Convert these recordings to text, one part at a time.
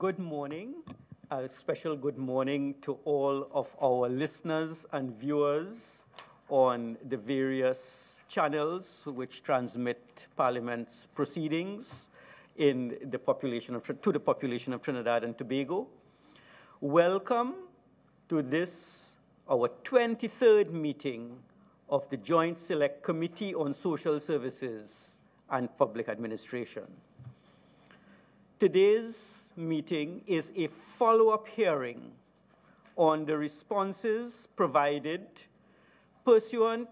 good morning, a special good morning to all of our listeners and viewers on the various channels which transmit Parliament's proceedings to the population of Trinidad and Tobago. Welcome to this, our 23rd meeting of the Joint Select Committee on Social Services and Public Administration. Today's meeting is a follow-up hearing on the responses provided pursuant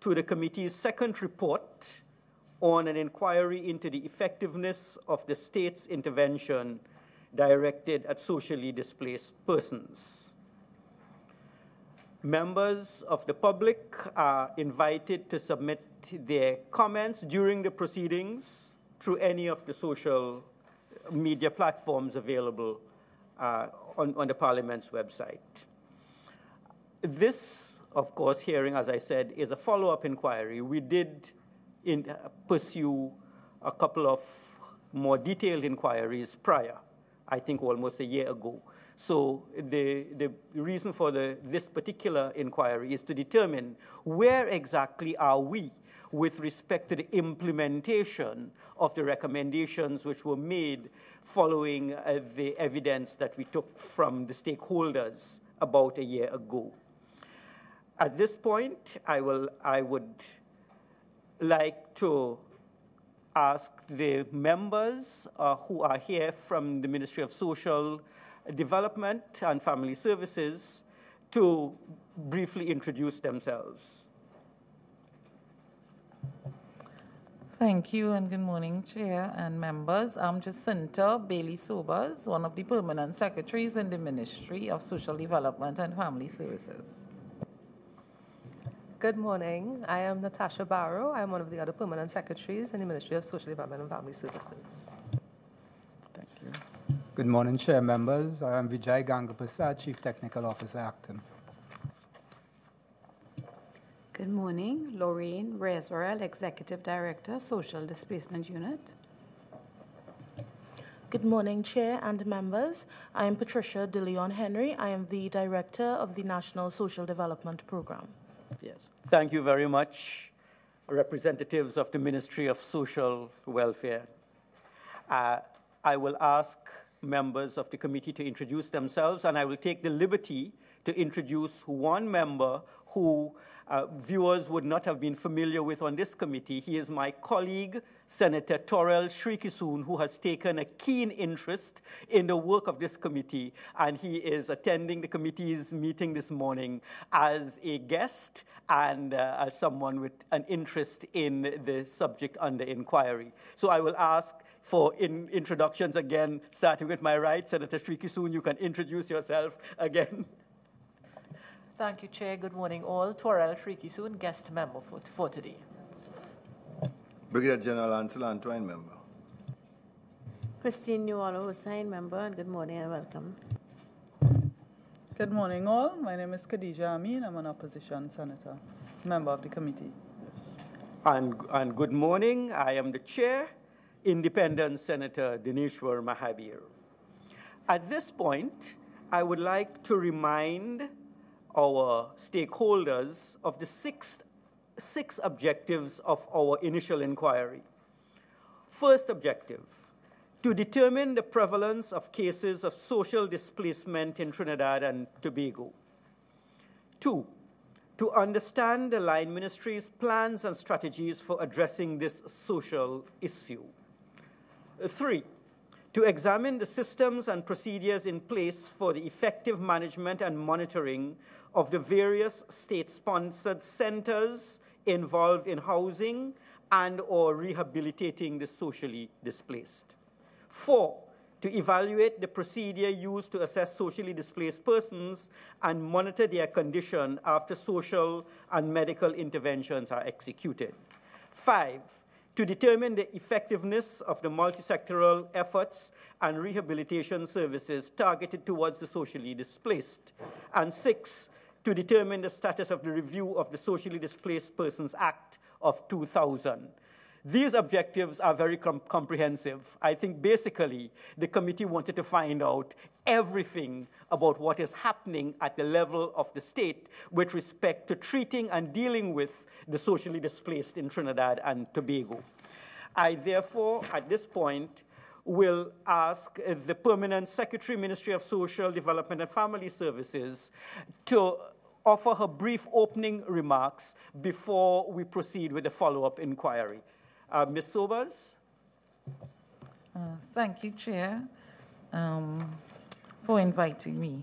to the committee's second report on an inquiry into the effectiveness of the state's intervention directed at socially displaced persons. Members of the public are invited to submit their comments during the proceedings through any of the social media platforms available on the Parliament's website. This, of course, hearing, as I said, is a follow-up inquiry. We did pursue a couple of more detailed inquiries prior, I think almost a year ago. So the reason for this particular inquiry is to determine where exactly are we with respect to the implementation of the recommendations which were made following the evidence that we took from the stakeholders about a year ago. At this point, I would like to ask the members who are here from the Ministry of Social Development and Family Services to briefly introduce themselves. Thank you and good morning, Chair and members. I'm Jacinta Bailey Sobers, one of the permanent secretaries in the Ministry of Social Development and Family Services. Good morning. I am Natasha Barrow. I am one of the other permanent secretaries in the Ministry of Social Development and Family Services. Thank you. Good morning, Chair members. I am Vijay Gangapersad, Chief Technical Officer, Acton. Good morning. Loraine Reyes-Borel, Executive Director, Social Displacement Unit. Good morning, Chair and members. I am Patricia De Leon Henry. I am the Director of the National Social Development Program. Yes. Thank you very much, representatives of the Ministry of Social Welfare. I will ask members of the committee to introduce themselves, and I will take the liberty to introduce one member who viewers would not have been familiar with on this committee. He is my colleague, Senator Torel Shrikisoon, who has taken a keen interest in the work of this committee, and he is attending the committee's meeting this morning as a guest and as someone with an interest in the subject under inquiry. So I will ask for introductions again, starting with my right. Senator Shrikisoon, you can introduce yourself again. Thank you, Chair. Good morning, all. Torel Shrikisoon, guest member for today. Brigadier General Ansel Antoine, member. Christine Newallo-Hosein, member, and good morning and welcome. Good morning, all. My name is Khadijah Ameen. I'm an opposition senator, member of the committee. Yes. And good morning. I am the Chair, Independent Senator Dineshwar Mahabir. At this point, I would like to remind our stakeholders of the six objectives of our initial inquiry. First objective, to determine the prevalence of cases of social displacement in Trinidad and Tobago. 2, to understand the line ministry's plans and strategies for addressing this social issue. 3, to examine the systems and procedures in place for the effective management and monitoring of the various state-sponsored centers involved in housing and or rehabilitating the socially displaced. 4, to evaluate the procedure used to assess socially displaced persons and monitor their condition after social and medical interventions are executed. 5, to determine the effectiveness of the multisectoral efforts and rehabilitation services targeted towards the socially displaced. And 6, to determine the status of the review of the Socially Displaced Persons Act of 2000. These objectives are very comprehensive. I think basically the committee wanted to find out everything about what is happening at the level of the state with respect to treating and dealing with the socially displaced in Trinidad and Tobago. I therefore, at this point, will ask the Permanent Secretary, Ministry of Social Development and Family Services, to offer her brief opening remarks before we proceed with the follow-up inquiry. Ms. Sobers? Thank you, Chair, for inviting me.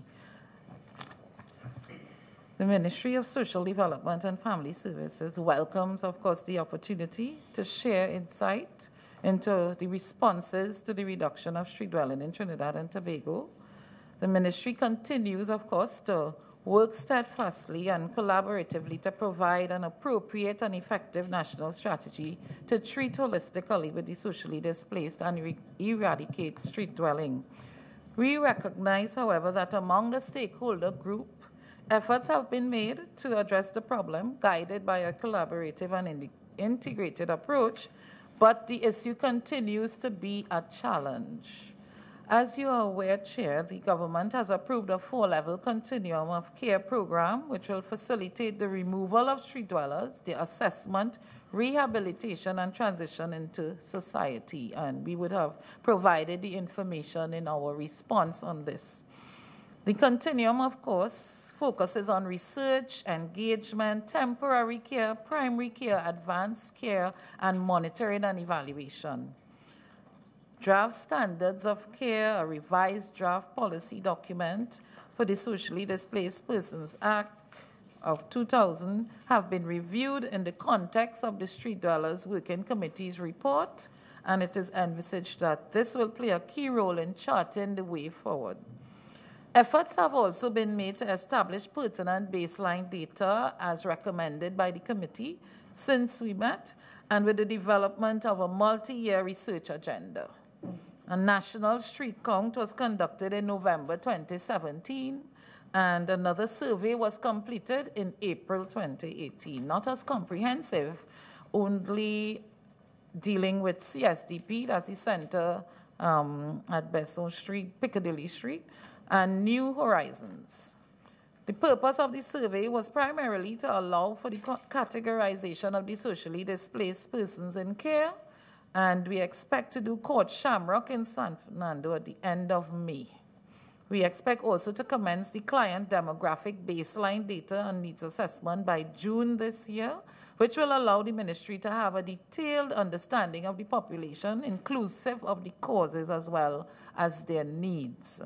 The Ministry of Social Development and Family Services welcomes, of course, the opportunity to share insight into the responses to the reduction of street dwelling in Trinidad and Tobago. The ministry continues, of course, to work steadfastly and collaboratively to provide an appropriate and effective national strategy to treat holistically with the socially displaced and eradicate street dwelling. We recognize, however, that among the stakeholder group, efforts have been made to address the problem, guided by a collaborative and integrated approach, but the issue continues to be a challenge. As you are aware, Chair, the government has approved a 4-level continuum of care program, which will facilitate the removal of street dwellers, the assessment, rehabilitation, and transition into society. And we would have provided the information in our response on this. The continuum, of course, focuses on research, engagement, temporary care, primary care, advanced care, and monitoring and evaluation. Draft standards of care, a revised draft policy document for the Socially Displaced Persons Act of 2000 have been reviewed in the context of the Street Dwellers Working Committee's report, and it is envisaged that this will play a key role in charting the way forward. Efforts have also been made to establish pertinent baseline data as recommended by the committee since we met, and with the development of a multi-year research agenda. A national street count was conducted in November 2017, and another survey was completed in April 2018. Not as comprehensive, only dealing with CSDP, that's the center at Besson Street, Piccadilly Street, and New Horizons. The purpose of the survey was primarily to allow for the categorization of the socially displaced persons in care, and we expect to do Court Shamrock in San Fernando at the end of May. We expect also to commence the client demographic baseline data and needs assessment by June this year, which will allow the ministry to have a detailed understanding of the population, inclusive of the causes as well as their needs.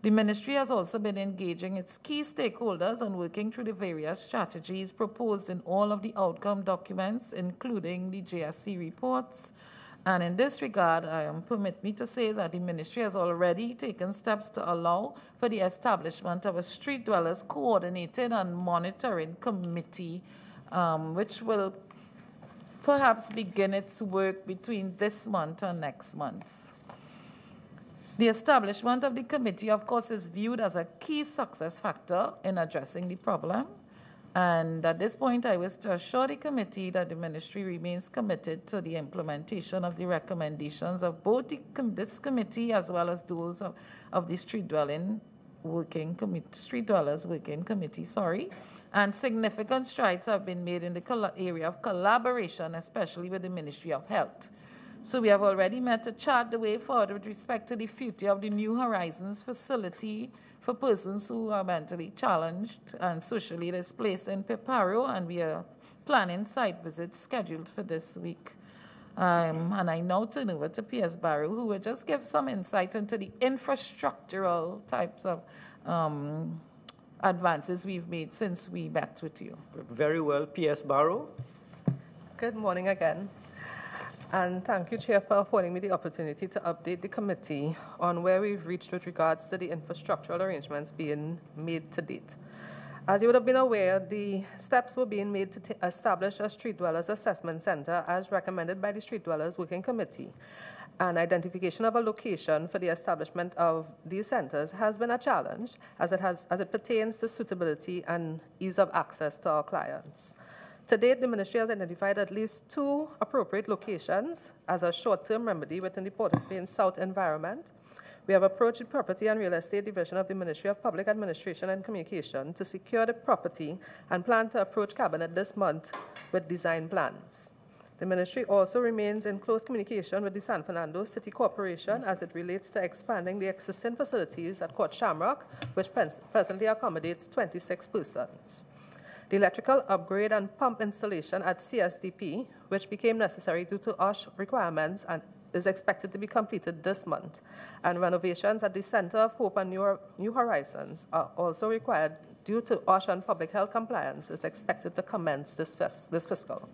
The ministry has also been engaging its key stakeholders and working through the various strategies proposed in all of the outcome documents, including the JSC reports. And in this regard, permit me to say that the ministry has already taken steps to allow for the establishment of a Street Dwellers Coordinating and Monitoring Committee, which will perhaps begin its work between this month and next month. The establishment of the committee, of course, is viewed as a key success factor in addressing the problem. And at this point, I wish to assure the committee that the ministry remains committed to the implementation of the recommendations of both this committee as well as those of the Street Dwellers Working Committee. And significant strides have been made in the area of collaboration, especially with the Ministry of Health. So we have already met to chart the way forward with respect to the future of the New Horizons facility for persons who are mentally challenged and socially displaced in Piparo, and we are planning site visits scheduled for this week. And I now turn over to PS Barrow, who will just give some insight into the infrastructural types of advances we've made since we met with you. Very well, PS Barrow. Good morning again. And thank you, Chair, for affording me the opportunity to update the committee on where we've reached with regards to the infrastructural arrangements being made to date. As you would have been aware, the steps were being made to establish a Street Dwellers Assessment Center as recommended by the Street Dwellers Working Committee. And identification of a location for the establishment of these centers has been a challenge as it pertains to suitability and ease of access to our clients. To date, the Ministry has identified at least 2 appropriate locations as a short-term remedy within the Port of Spain South environment. We have approached the Property and Real Estate Division of the Ministry of Public Administration and Communication to secure the property and plan to approach Cabinet this month with design plans. The Ministry also remains in close communication with the San Fernando City Corporation as it relates to expanding the existing facilities at Court Shamrock, which presently accommodates 26 persons. The electrical upgrade and pump installation at CSDP, which became necessary due to OSH requirements, and is expected to be completed this month. And renovations at the Center of Hope and New Horizons are also required due to OSH and public health compliance, is expected to commence this fiscal.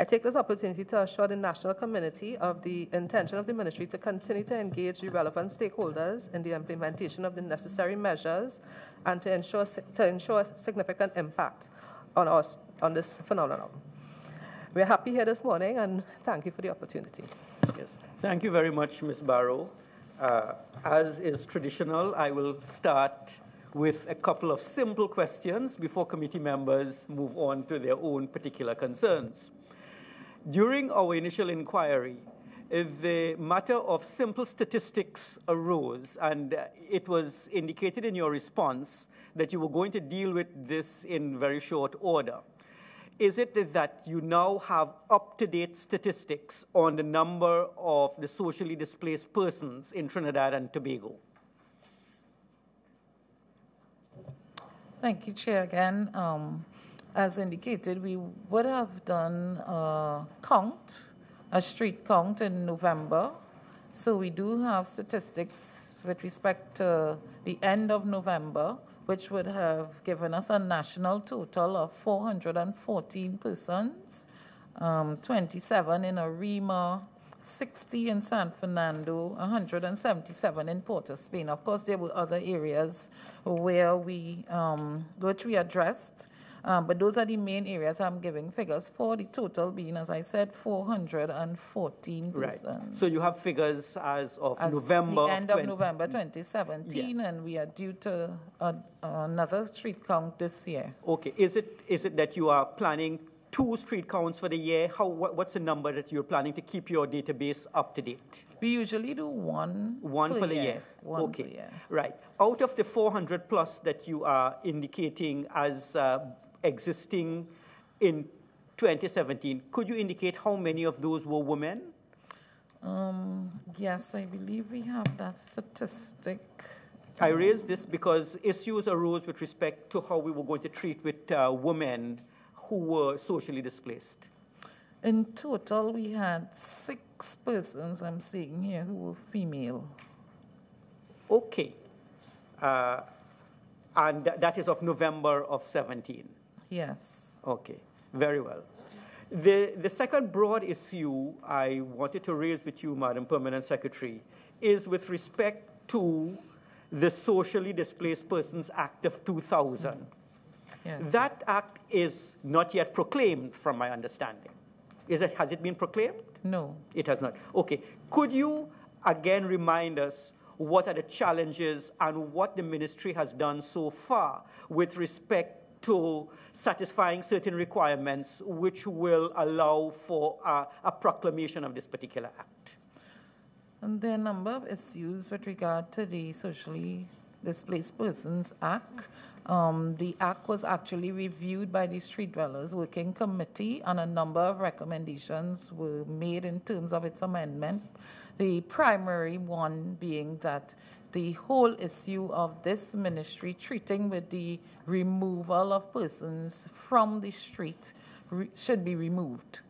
I take this opportunity to assure the national community of the intention of the Ministry to continue to engage the relevant stakeholders in the implementation of the necessary measures and to ensure significant impact on this phenomenon. We're happy here this morning, and thank you for the opportunity. Yes. Thank you very much, Ms. Barrow. As is traditional, I will start with a couple of simple questions before committee members move on to their own particular concerns. During our initial inquiry, the matter of simple statistics arose, and it was indicated in your response that you were going to deal with this in very short order. Is it that you now have up-to-date statistics on the number of the socially displaced persons in Trinidad and Tobago? Thank you, Chair, again. As indicated, we would have done a street count in November. So we do have statistics with respect to the end of November, which would have given us a national total of 414 persons, 27 in Arima, 60 in San Fernando, 177 in Port of Spain. Of course, there were other areas where which we addressed. But those are the main areas I'm giving figures for, the total being, as I said, 414 persons. Right. So you have figures as of November. The end of November 2017, yeah. And we are due to another street count this year. Okay. Is it that you are planning 2 street counts for the year? What's the number that you're planning to keep your database up to date? We usually do one. One for the year. One okay. Per year. Right. Out of the 400 plus that you are indicating as existing in 2017, could you indicate how many of those were women? Yes, I believe we have that statistic. I raised this because issues arose with respect to how we were going to treat with women who were socially displaced. In total, we had 6 persons, I'm seeing here, who were female. Okay. And that is of November of 17? Yes. Okay, very well. The second broad issue I wanted to raise with you, Madam Permanent Secretary, is with respect to the Socially Displaced Persons Act of 2000. Mm-hmm. Yes. That act is not yet proclaimed, from my understanding. Has it been proclaimed? No. It has not. Okay. Could you again remind us what are the challenges and what the ministry has done so far with respect to satisfying certain requirements which will allow for a proclamation of this particular act? And there are a number of issues with regard to the Socially Displaced Persons Act. The act was actually reviewed by the Street Dwellers Working Committee, and a number of recommendations were made in terms of its amendment. The primary one being that the whole issue of this ministry treating with the removal of persons from the street should be removed,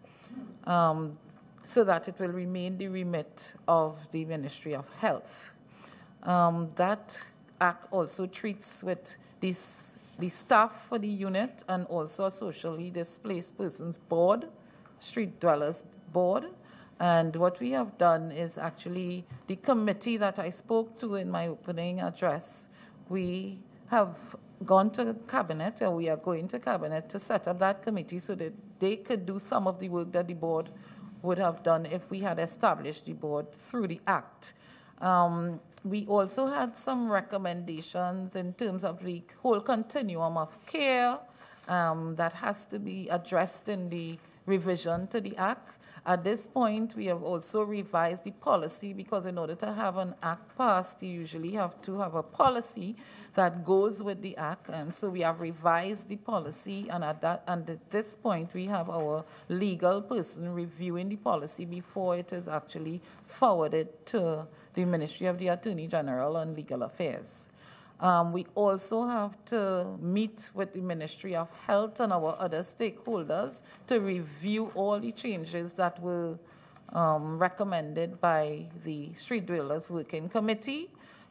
so that it will remain the remit of the Ministry of Health. That act also treats with the staff for the unit and also a socially displaced persons board, street dwellers board. And what we have done is actually the committee that I spoke to in my opening address, we have gone to Cabinet, or we are going to Cabinet to set up that committee so that they could do some of the work that the board would have done if we had established the board through the act. We also had some recommendations in terms of the whole continuum of care, that has to be addressed in the revision to the Act. At this point, we have also revised the policy, because in order to have an act passed, you usually have to have a policy that goes with the act. And so we have revised the policy, and at this point, we have our legal person reviewing the policy before it is actually forwarded to the Ministry of the Attorney General on Legal Affairs. We also have to meet with the Ministry of Health and our other stakeholders to review all the changes that were recommended by the Street Dwellers Working Committee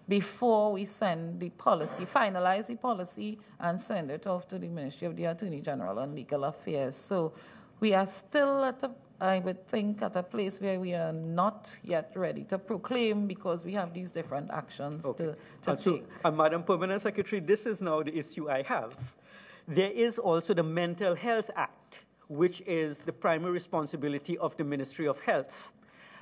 before we send the policy, finalize the policy, and send it off to the Ministry of the Attorney General on Legal Affairs. So we are still at a, I would think, at a place where we are not yet ready to proclaim, because we have these different actions to take. Madam Permanent Secretary, this is now the issue I have. There is also the Mental Health Act, which is the primary responsibility of the Ministry of Health.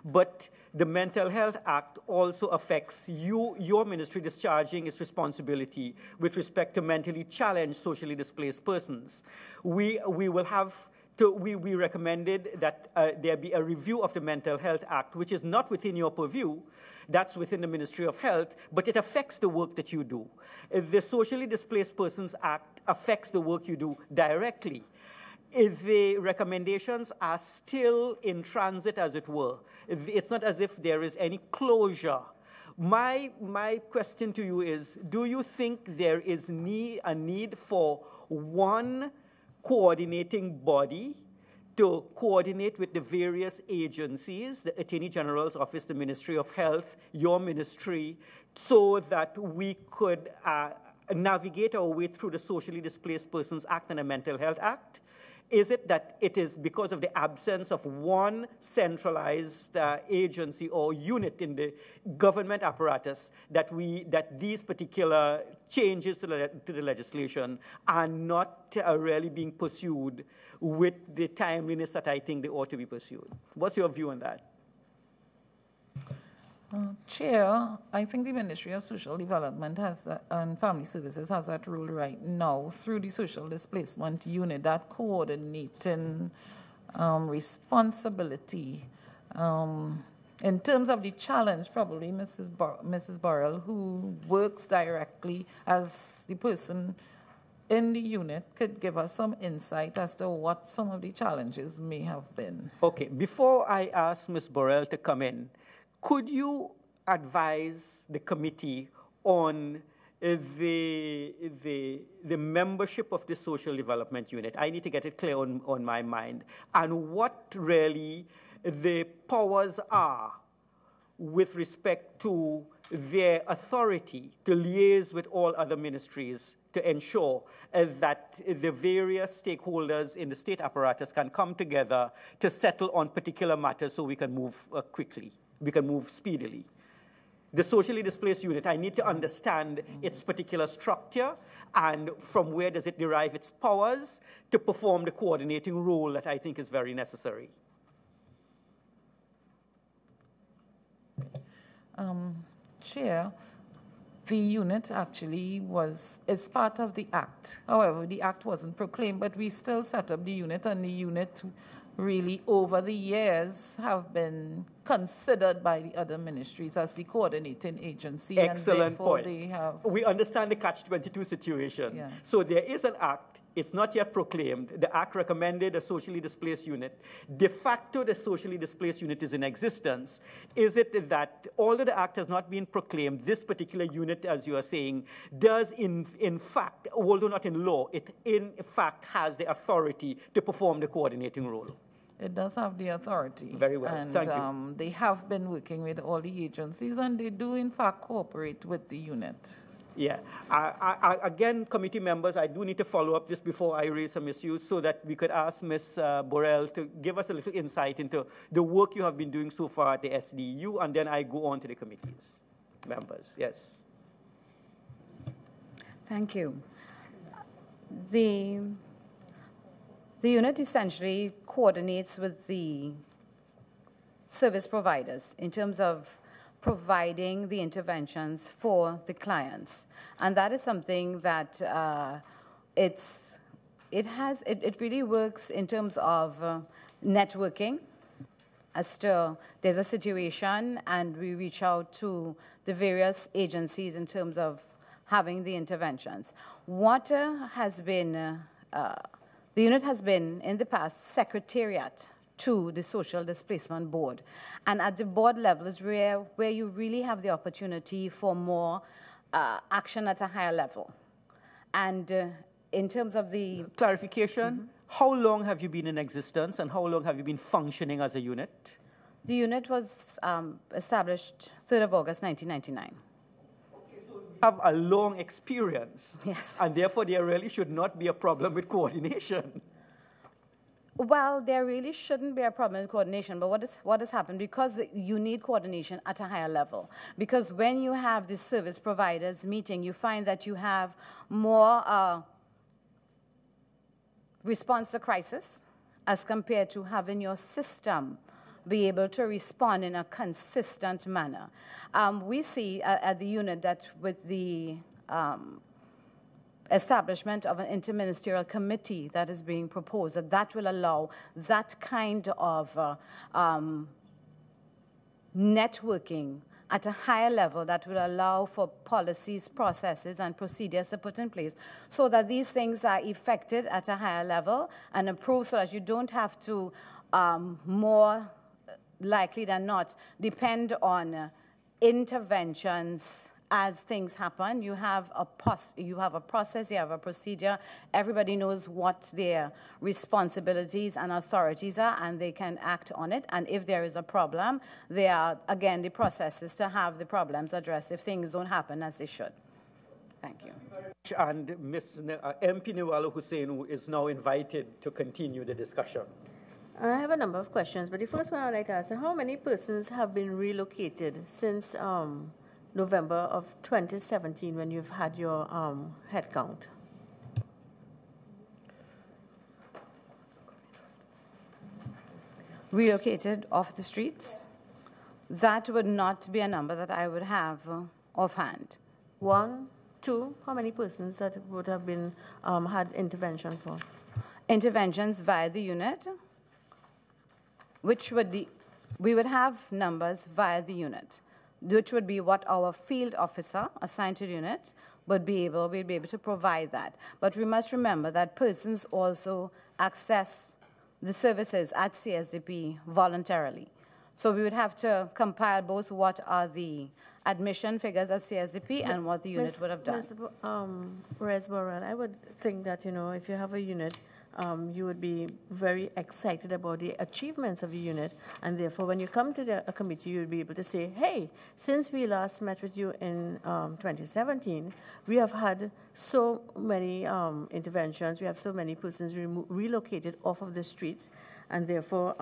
But the Mental Health Act also affects you, your ministry discharging its responsibility with respect to mentally challenged, socially displaced persons. We will have... So we recommended that there be a review of the Mental Health Act, which is not within your purview. That's within the Ministry of Health, but it affects the work that you do. The Socially Displaced Persons Act affects the work you do directly. The recommendations are still in transit, as it were. It's not as if there is any closure. My question to you is, do you think there is a need for one coordinating body to coordinate with the various agencies, the Attorney General's Office, the Ministry of Health, your ministry, so that we could navigate our way through the Socially Displaced Persons Act and the Mental Health Act? Is it that it is because of the absence of one centralized agency or unit in the government apparatus that these particular changes to the legislation are not really being pursued with the timeliness that I think they ought to be pursued? What's your view on that? Chair, I think the Ministry of Social Development has and Family Services has that role right now through the Social Displacement Unit, that coordinating responsibility. In terms of the challenge, probably Mrs. Borrell, who works directly as the person in the unit, could give us some insight as to what some of the challenges may have been. Okay, before I ask Ms. Borrell to come in, could you advise the committee on the membership of the Social Development Unit? I need to get it clear on my mind. And what really the powers are with respect to their authority to liaise with all other ministries to ensure that the various stakeholders in the state apparatus can come together to settle on particular matters so we can move quickly. We can move speedily. The Socially Displaced Unit, I need to understand its particular structure and from where does it derive its powers to perform the coordinating role that I think is very necessary. Chair, the unit actually is part of the Act. However, the Act wasn't proclaimed, but we still set up the unit, and the unit really over the years have been considered by the other ministries as the coordinating agency. Excellent point. They have... We understand the Catch-22 situation. Yeah. So there is an act. It's not yet proclaimed. The act recommended a socially displaced unit. De facto, the socially displaced unit is in existence. Is it that, although the act has not been proclaimed, this particular unit, as you are saying, does in fact, although not in law, it in fact has the authority to perform the coordinating role? It does have the authority. Very well. And thank you. They have been working with all the agencies, and they do, in fact, cooperate with the unit. Yeah. Again, committee members, I do need to follow up this before I raise some issues so that we could ask Ms. Borrell to give us a little insight into the work you have been doing so far at the SDU, and then I go on to the committees. Members, yes. Thank you. The unit essentially coordinates with the service providers in terms of providing the interventions for the clients. And that is something that it really works in terms of networking. As to there's a situation and we reach out to the various agencies in terms of having the interventions. Water has been, the unit has been in the past secretariat to the Social Displacement Board. And at the board level is where you really have the opportunity for more action at a higher level. And in terms of the... Clarification, how long have you been in existence and how long have you been functioning as a unit? The unit was established 3rd of August, 1999. Have a long experience, yes, and therefore there really should not be a problem with coordination. Well, there really shouldn't be a problem with coordination, but what has happened, because you need coordination at a higher level, because when you have the service providers meeting, you find that you have more response to crisis as compared to having your system be able to respond in a consistent manner. We see at the unit that with the establishment of an interministerial committee that is being proposed, that will allow that kind of networking at a higher level that will allow for policies, processes, and procedures to put in place so that these things are effected at a higher level and approved so that you don't have to more likely than not depend on interventions as things happen. You have a process, you have a procedure, everybody knows what their responsibilities and authorities are and they can act on it, and if there is a problem, there are again the processes to have the problems addressed if things don't happen as they should. Thank you. And Ms. MP Newallo-Hosein, who is now invited to continue the discussion. I have a number of questions, but the first one I'd like to ask, how many persons have been relocated since November of 2017 when you've had your head count? Relocated off the streets? That would not be a number that I would have offhand. One, two, how many persons that would have been had intervention for? Interventions via the unit? Which would be, we would have numbers via the unit, which would be what our field officer assigned to the unit would be able, we'd be able to provide that. But we must remember that persons also access the services at CSDP voluntarily. So we would have to compile both what are the admission figures at CSDP and what the unit would have done. Reyes-Borel, I would think that, you know, if you have a unit, you would be very excited about the achievements of the unit, and therefore when you come to the committee, you'll be able to say, hey, since we last met with you in 2017, we have had so many interventions, we have so many persons relocated off of the streets, and therefore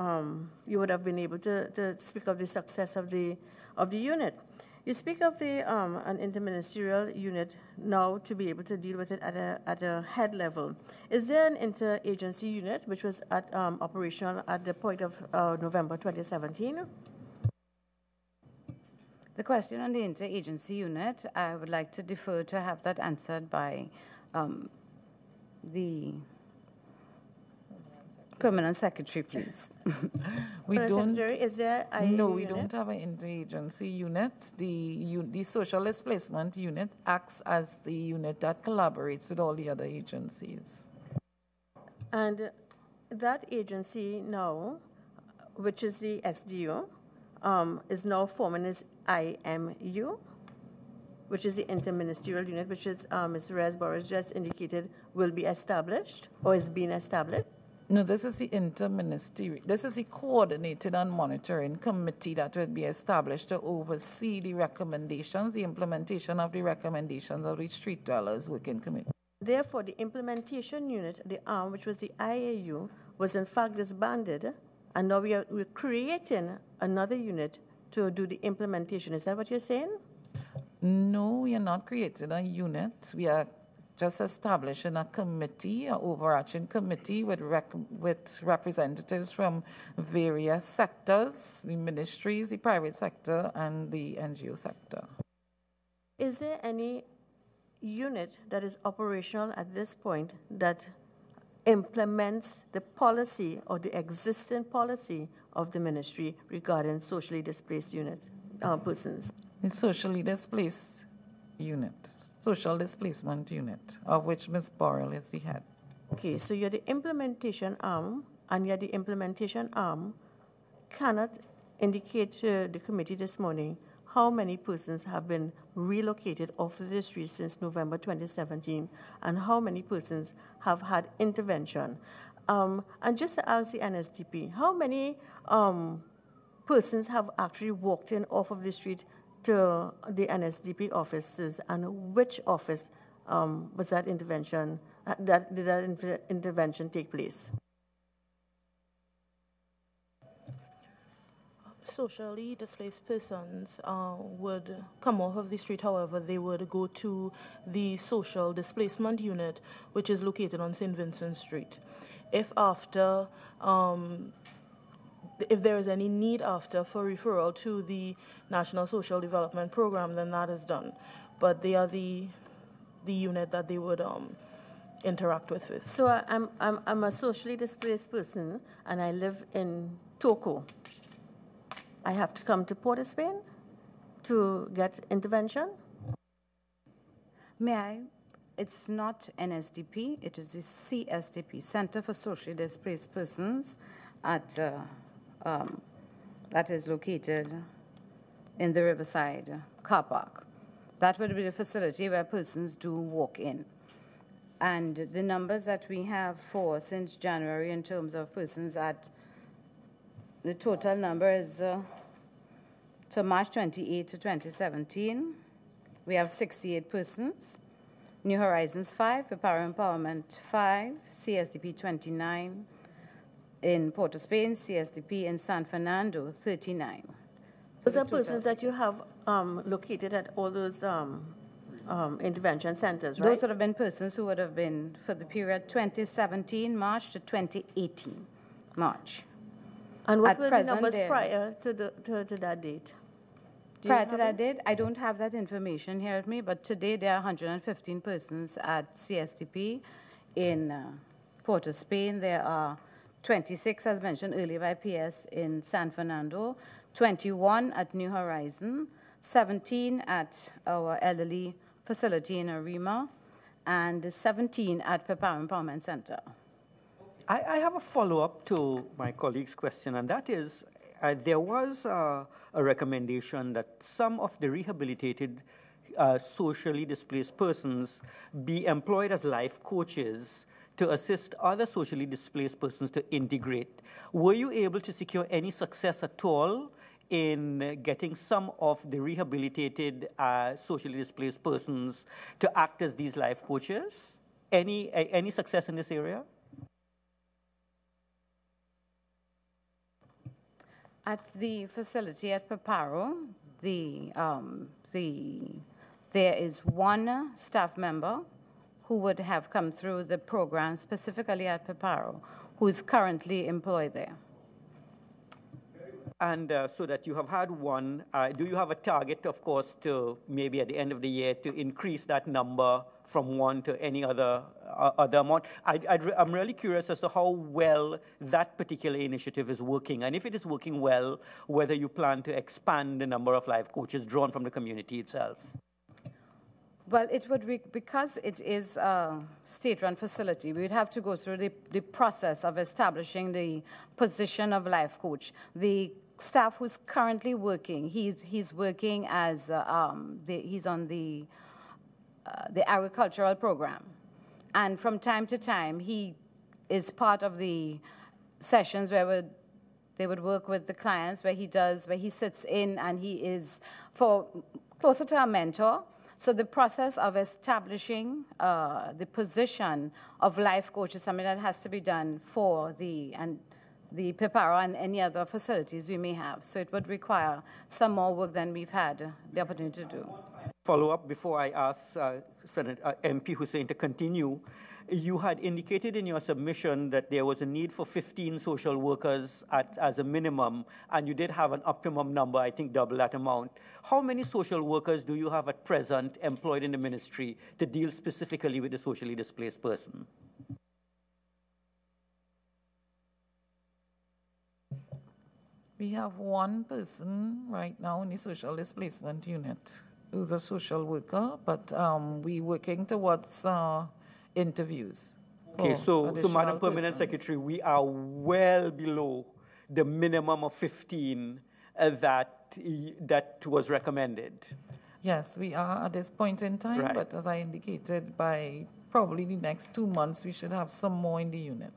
you would have been able to speak of the success of the unit. You speak of the, an interministerial unit now to be able to deal with it at a head level. Is there an interagency unit which was at, operational at the point of November 2017? The question on the interagency unit, I would like to defer to have that answered by the Permanent Secretary, please. We don't. Is there IAU no, we unit? Don't have an interagency unit. The Social Displacement Unit acts as the unit that collaborates with all the other agencies. And that agency now, which is the SDU, is now forming its IMU, which is the interministerial unit, which is Ms. Reyes-Borel just indicated will be established or is being established. No, this is the interministerial. This is the coordinated and monitoring committee that will be established to oversee the recommendations, the implementation of the recommendations of the Street Dwellers Working Committee. Therefore, the implementation unit, the arm, which was the IAU, was in fact disbanded, and now we're creating another unit to do the implementation. Is that what you're saying? No, we are not creating a unit. We are just establishing a committee, an overarching committee with representatives from various sectors, the ministries, the private sector, and the NGO sector. Is there any unit that is operational at this point that implements the policy or the existing policy of the ministry regarding socially displaced units, persons. The socially displaced unit, social displacement unit, of which Ms. Borrell is the head. Okay, so you're the implementation arm, and you're the implementation arm cannot indicate to the committee this morning how many persons have been relocated off the street since November 2017, and how many persons have had intervention. And just to ask the NSDP, how many persons have actually walked in off of the street to the NSDP offices, and which office was that intervention, did that intervention take place? Socially displaced persons would come off of the street, however, they would go to the Social Displacement Unit, which is located on St. Vincent Street. If there is any need after for referral to the National Social Development Program, then that is done. But they are the unit that they would interact with. So I'm a socially displaced person, and I live in Toco. I have to come to Port of Spain to get intervention? May I? It's not NSDP. It is the CSDP, Center for Socially Displaced Persons, at that is located in the Riverside car park. That would be the facility where persons do walk in. And the numbers that we have for since January in terms of persons at the total number is, to March 28 to 2017, we have 68 persons. New Horizons 5, Piparo Empowerment 5, CSDP 29, in Port of Spain, CSDP in San Fernando 39. So those are persons that you have located at all those intervention centers, right? Those would have been persons who would have been for the period 2017 March to 2018 March. And what were the numbers prior to that date? Prior to that date, I don't have that information here with me, but today there are 115 persons at CSDP. In Port of Spain, there are 26, as mentioned earlier by PS, in San Fernando, 21 at New Horizon, 17 at our elderly facility in Arima, and 17 at Piparo Empowerment Center. I have a follow-up to my colleague's question, and that is, there was a recommendation that some of the rehabilitated socially displaced persons be employed as life coaches to assist other socially displaced persons to integrate. Were you able to secure any success at all in getting some of the rehabilitated socially displaced persons to act as these life coaches? Any success in this area? At the facility at Piparo, there is one staff member who would have come through the program specifically at Piparo, who is currently employed there. And so that you have had one, do you have a target, of course, to maybe at the end of the year to increase that number from one to any other amount? I'm really curious as to how well that particular initiative is working, and if it is working well, whether you plan to expand the number of life coaches drawn from the community itself. Well, it would because it is a state-run facility, we would have to go through the process of establishing the position of life coach. The staff who's currently working, he's working as he's on the agricultural program, and from time to time he is part of the sessions where they would work with the clients, where he sits in and he is closer to a mentor. So the process of establishing the position of life coach is something that has to be done for the Piparo and any other facilities we may have. So it would require some more work than we've had the opportunity to do. Follow up before I ask Senator MP Hosein to continue. You had indicated in your submission that there was a need for 15 social workers as a minimum, and you did have an optimum number, I think double that amount. How many social workers do you have at present employed in the ministry to deal specifically with the socially displaced person? We have one person right now in the Social Displacement Unit who's a social worker, but we're working towards interviews. Okay, so Madam Permanent Secretary, we are well below the minimum of 15 that was recommended. Yes, we are at this point in time, right. But as I indicated, by probably the next 2 months, we should have some more in the unit.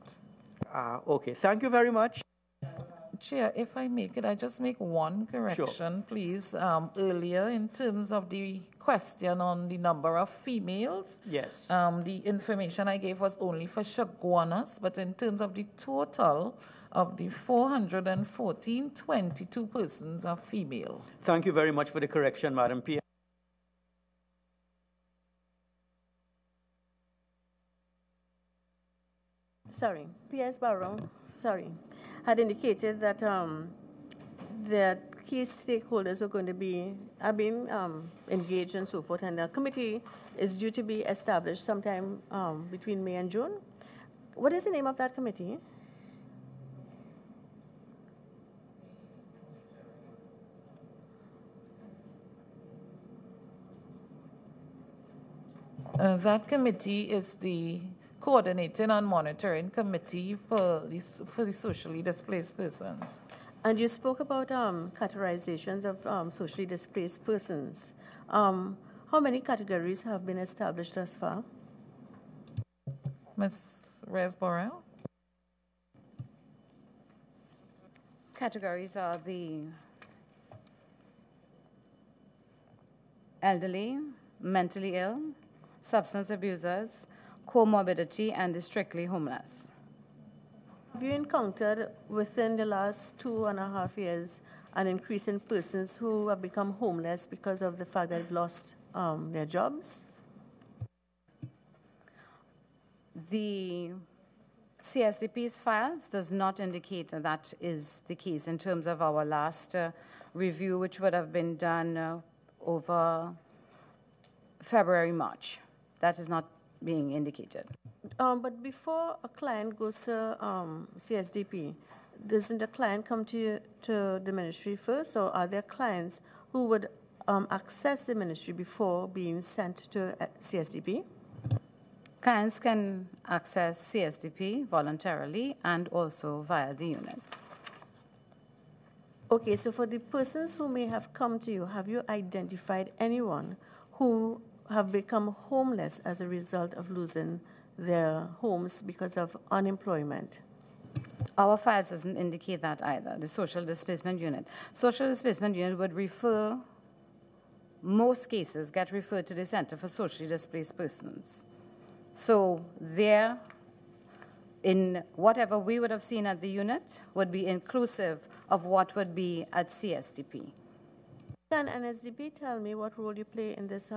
Okay, thank you very much. Chair, if I may, could I just make one correction, sure, please? Earlier, in terms of the question on the number of females, yes, the information I gave was only for Shogwanas, but in terms of the total of the 414, 22 persons are female. Thank you very much for the correction, Madam P. Sorry, P.S. Barrow, sorry, had indicated that the key stakeholders were going to be, engaged and so forth, and the committee is due to be established sometime between May and June. What is the name of that committee? That committee is the Coordinating and Monitoring Committee for the Socially Displaced Persons. And you spoke about categorizations of socially displaced persons. How many categories have been established thus far? Ms. Reyes-Borel? Categories are the elderly, mentally ill, substance abusers, comorbidity, and the strictly homeless. Have you encountered within the last 2.5 years an increase in persons who have become homeless because of the fact that they've lost their jobs? The CSDP's files does not indicate that is the case in terms of our last review, which would have been done over February, March. That is not being indicated. But before a client goes to CSDP, doesn't the client come to the ministry first, or are there clients who would access the ministry before being sent to CSDP? Clients can access CSDP voluntarily and also via the unit. Okay, so for the persons who may have come to you, have you identified anyone who have become homeless as a result of losing their homes because of unemployment? Our files doesn't indicate that either, the Social Displacement Unit. Social Displacement Unit would refer, most cases get referred to the Center for Socially Displaced Persons. So there, in whatever we would have seen at the unit, would be inclusive of what would be at CSDP. Can NSDP tell me what role you play in this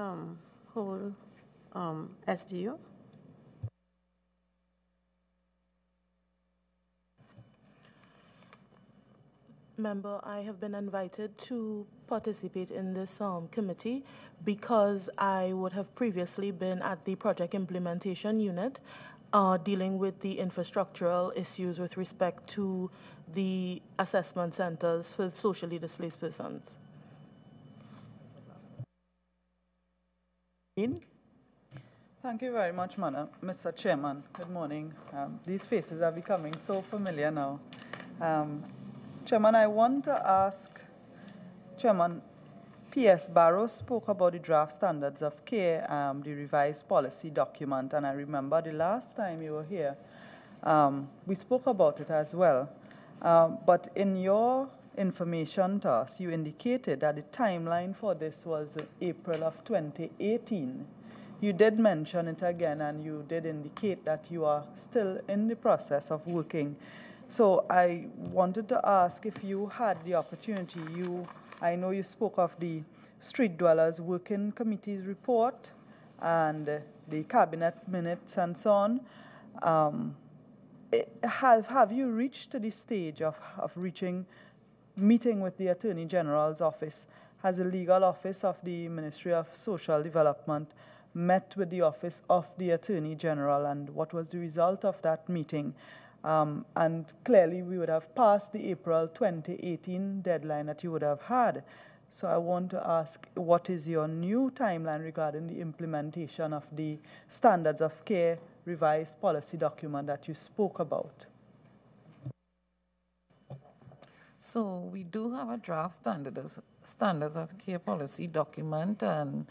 whole SDU? Member, I have been invited to participate in this committee because I would have previously been at the Project Implementation Unit dealing with the infrastructural issues with respect to the assessment centers for socially displaced persons. Thank you very much, Mr. Chairman. Good morning. These faces are becoming so familiar now. Chairman, I want to ask, Chairman, P.S. Barrow spoke about the draft standards of care, the revised policy document, and I remember the last time you were here, we spoke about it as well. But in your information to us, you indicated that the timeline for this was April of 2018. You did mention it again, and you did indicate that you are still in the process of working. So I wanted to ask if you had the opportunity. I know you spoke of the Street Dwellers Working Committee's report and the cabinet minutes and so on. Have you reached to the stage of meeting with the Attorney General's office? Has the legal office of the Ministry of Social Development met with the office of the Attorney General, and what was the result of that meeting? And clearly we would have passed the April 2018 deadline that you would have had. So I want to ask, what is your new timeline regarding the implementation of the Standards of Care revised policy document that you spoke about? So we do have a draft standards of care policy document, and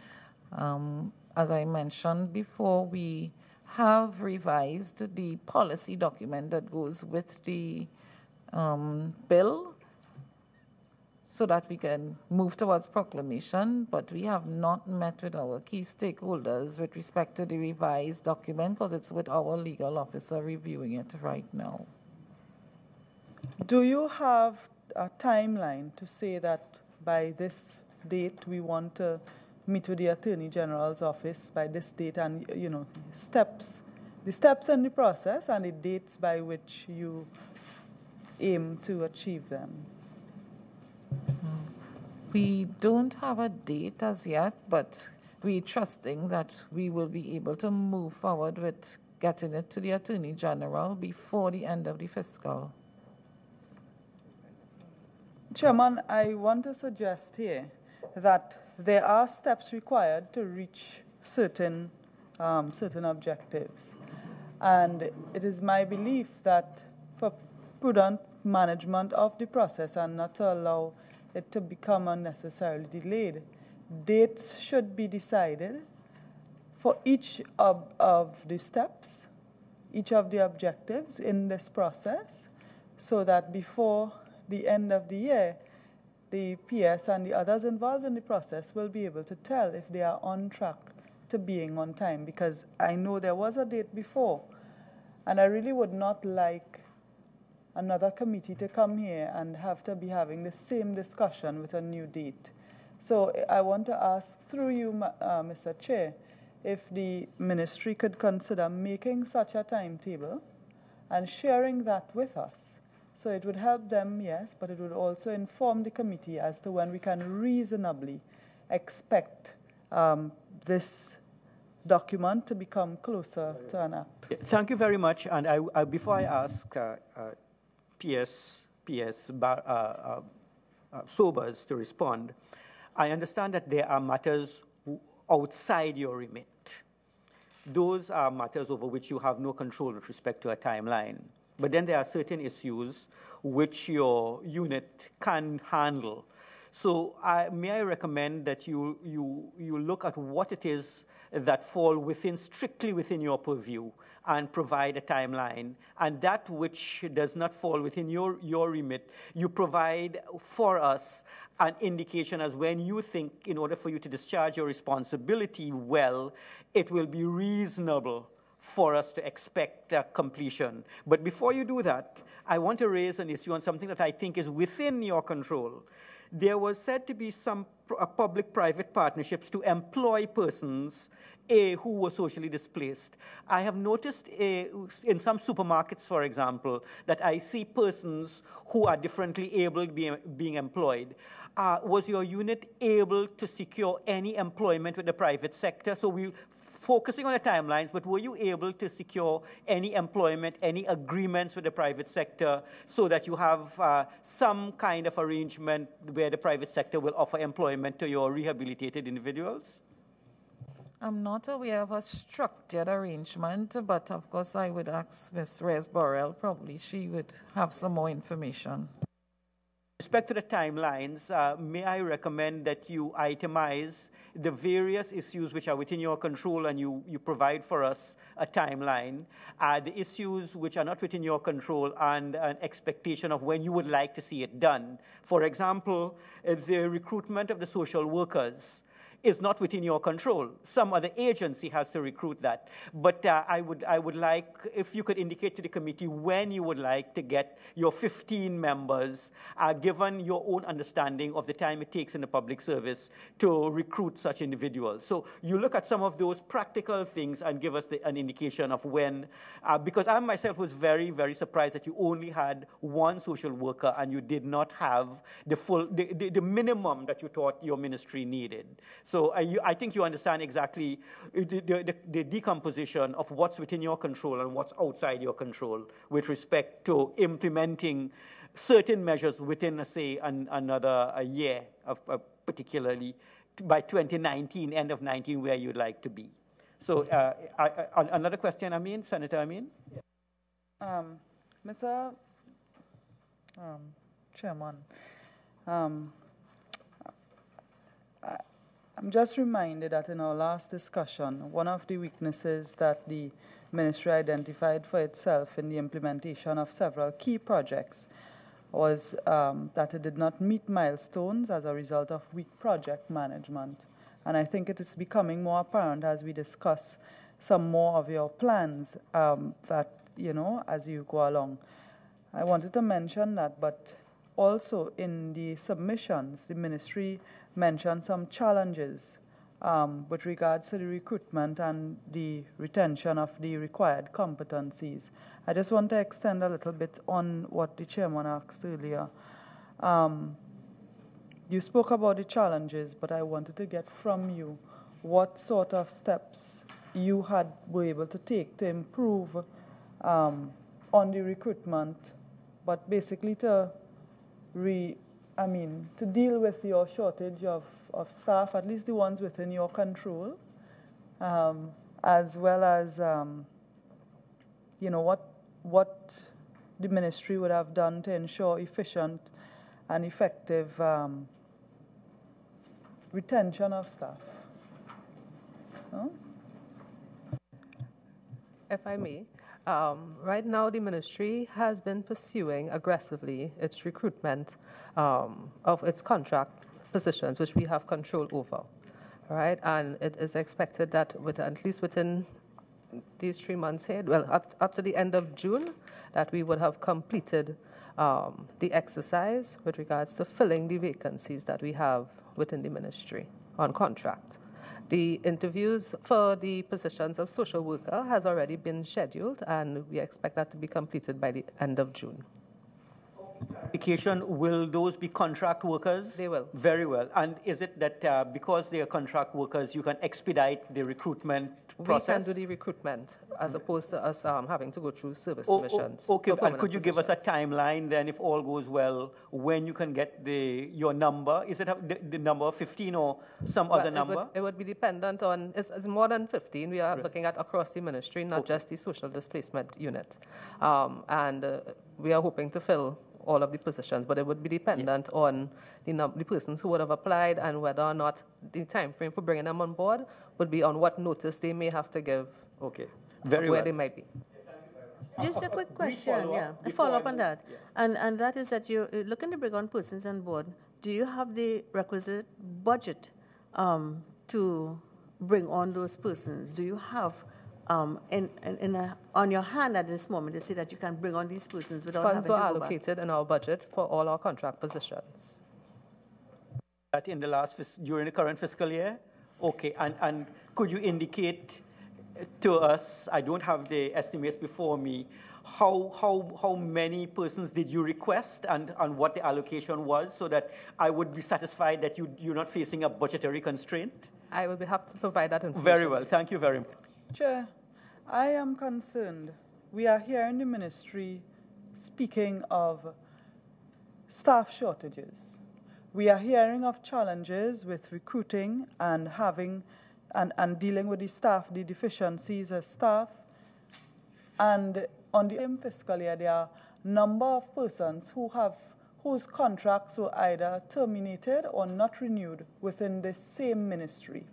as I mentioned before, we have revised the policy document that goes with the bill so that we can move towards proclamation, but we have not met with our key stakeholders with respect to the revised document because it's with our legal officer reviewing it right now. Do you have a timeline to say that by this date we want to meet with the Attorney General's office by this date, and you know, the steps in the process and the dates by which you aim to achieve them? We don't have a date as yet, but we're trusting that we will be able to move forward with getting it to the Attorney General before the end of the fiscal. Chairman, I want to suggest here that there are steps required to reach certain, objectives. And it is my belief that for prudent management of the process and not to allow it to become unnecessarily delayed, dates should be decided for each of the steps, each of the objectives in this process, so that before the end of the year, the PS and the others involved in the process will be able to tell if they are on track to being on time, because I know there was a date before, and I really would not like another committee to come here and have to be having the same discussion with a new date. So I want to ask through you, Mr. Chair, if the ministry could consider making such a timetable and sharing that with us. So it would help them, yes, but it would also inform the committee as to when we can reasonably expect this document to become closer to an act. Thank you very much. And I, before I ask Sobers to respond, I understand that there are matters outside your remit. Those are matters over which you have no control with respect to a timeline. But then there are certain issues which your unit can handle. So may I recommend that you look at what it is that fall within, strictly within your purview, and provide a timeline. And that which does not fall within your remit, you provide for us an indication as when you think, in order for you to discharge your responsibility well, it will be reasonable for us to expect completion. But before you do that, I want to raise an issue on something that I think is within your control. There was said to be some public-private partnerships to employ persons who were socially displaced. I have noticed in some supermarkets, for example, that I see persons who are differently abled being employed. Was your unit able to secure any employment with the private sector? So we focusing on the timelines, but were you able to secure any employment, any agreements with the private sector so that you have some kind of arrangement where the private sector will offer employment to your rehabilitated individuals? I'm not aware of a structured arrangement, but of course I would ask Ms. Reyes-Borel. Probably she would have some more information. With respect to the timelines, may I recommend that you itemize the various issues which are within your control, and you provide for us a timeline. The issues which are not within your control and an expectation of when you would like to see it done. For example, the recruitment of the social workers is not within your control. Some other agency has to recruit that. But I would like if you could indicate to the committee when you would like to get your 15 members, given your own understanding of the time it takes in the public service to recruit such individuals. So you look at some of those practical things and give us an indication of when, because I myself was very, very surprised that you only had one social worker and you did not have the minimum that you thought your ministry needed. So I think you understand exactly the decomposition of what's within your control and what's outside your control with respect to implementing certain measures within, say, another year, particularly by 2019, end of 19, where you'd like to be. So another question, Ameen, Senator Ameen? Mr. Chairman, I'm just reminded that in our last discussion, one of the weaknesses that the ministry identified for itself in the implementation of several key projects was that it did not meet milestones as a result of weak project management. And I think it is becoming more apparent as we discuss some more of your plans that, you know, as you go along. I wanted to mention that, but also in the submissions, the ministry mentioned some challenges with regards to the recruitment and the retention of the required competencies. I just want to extend a little bit on what the chairman asked earlier. You spoke about the challenges, but I wanted to get from you what sort of steps you were able to take to improve on the recruitment, but basically to to deal with your shortage of staff, at least the ones within your control, as well as, you know, what the ministry would have done to ensure efficient and effective retention of staff. No? If I may, right now the ministry has been pursuing aggressively its recruitment of its contract positions, which we have control over, right? And it is expected that at least within these 3 months here, well, up to the end of June, that we would have completed the exercise with regards to filling the vacancies that we have within the ministry on contract. The interviews for the positions of social worker has already been scheduled, and we expect that to be completed by the end of June. Clarification, will those be contract workers? They will. Very well. And is it that because they are contract workers, you can expedite the recruitment process? We can do the recruitment as opposed to us having to go through service commissions. Okay, and could you give us a timeline then, if all goes well, when you can get your number? Is it the number 15 or some other number? It would be dependent on, it's more than 15. We are looking at across the ministry, not just the social displacement unit. We are hoping to fill all of the positions, but it would be dependent on the persons who would have applied and whether or not the time frame for bringing them on board would be on what notice they may have to give. Okay, very well. Where they might be. Just a quick question, a follow-up on that. Yeah. And that is that you're looking to bring on persons on board. Do you have the requisite budget to bring on those persons? Do you have on your hand at this moment to say that you can bring on these persons without having to go back? Funds are allocated in our budget for all our contract positions. That in the during the current fiscal year? Okay, and could you indicate to us, I don't have the estimates before me, how many persons did you request and what the allocation was so that I would be satisfied that you're not facing a budgetary constraint? I will have to provide that information. Very well, thank you very much. Chair, I am concerned. We are here in the ministry speaking of staff shortages. We are hearing of challenges with recruiting and having and dealing with the staff, the deficiencies of staff. And on the same fiscal year, there are a number of persons whose contracts were either terminated or not renewed within the same ministry.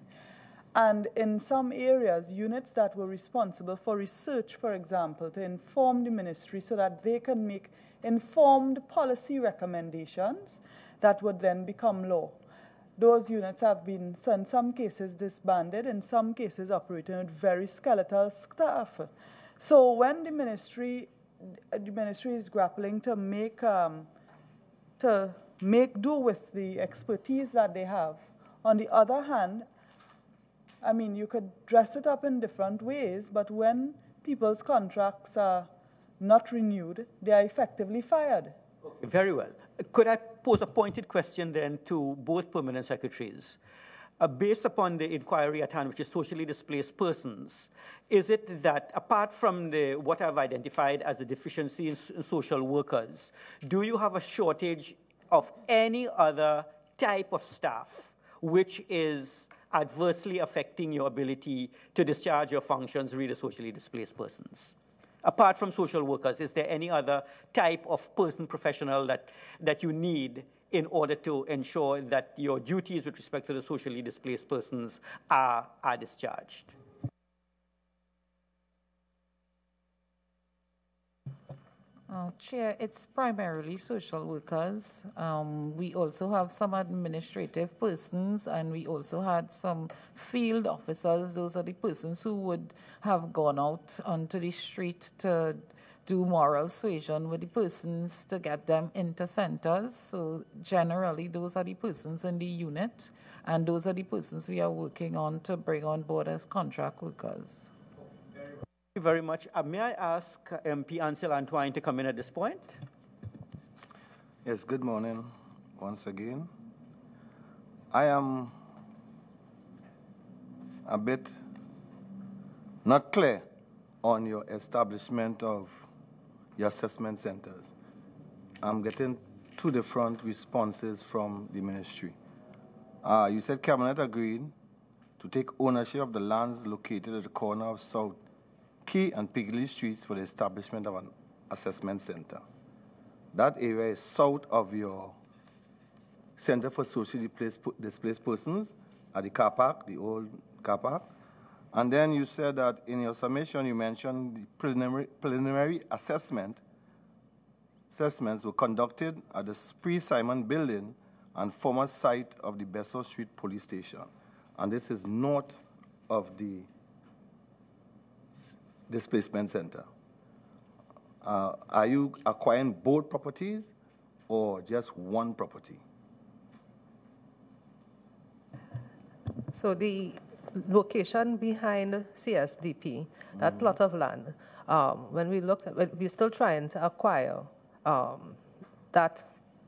And in some areas, units that were responsible for research, for example, to inform the ministry so that they can make informed policy recommendations that would then become law. Those units have been, in some cases, disbanded, in some cases operating with very skeletal staff. So when the ministry is grappling to make do with the expertise that they have, on the other hand, I mean, you could dress it up in different ways, but when people's contracts are not renewed, they are effectively fired. Okay, very well. Could I pose a pointed question then to both permanent secretaries? based upon the inquiry at hand, which is socially displaced persons, is it that apart from what I've identified as a deficiency in social workers, do you have a shortage of any other type of staff which is adversely affecting your ability to discharge your functions really socially displaced persons? Apart from social workers, is there any other type of person, professional, that you need in order to ensure that your duties with respect to the socially displaced persons are discharged? Chair, it's primarily social workers. We also have some administrative persons, and we also had some field officers. Those are the persons who would have gone out onto the street to do moral suasion with the persons to get them into centers. So generally, those are the persons in the unit, and those are the persons we are working on to bring on board as contract workers. Thank you very much. May I ask MP Ansel Antoine to come in at this point? Yes, good morning once again. I am a bit not clear on your establishment of your assessment centers. I'm getting two different responses from the ministry. You said Cabinet agreed to take ownership of the lands located at the corner of South Key and Piccadilly Streets for the establishment of an assessment center. That area is south of your Center for Socially Displaced Persons at the car park, the old car park. And then you said that in your summation, you mentioned the preliminary assessments were conducted at the Spree Simon Building and former site of the Besson Street Police Station. And this is north of the displacement center. Are you acquiring both properties or just one property? So the location behind CSDP, that plot of land, when we looked at, we're still trying to acquire that,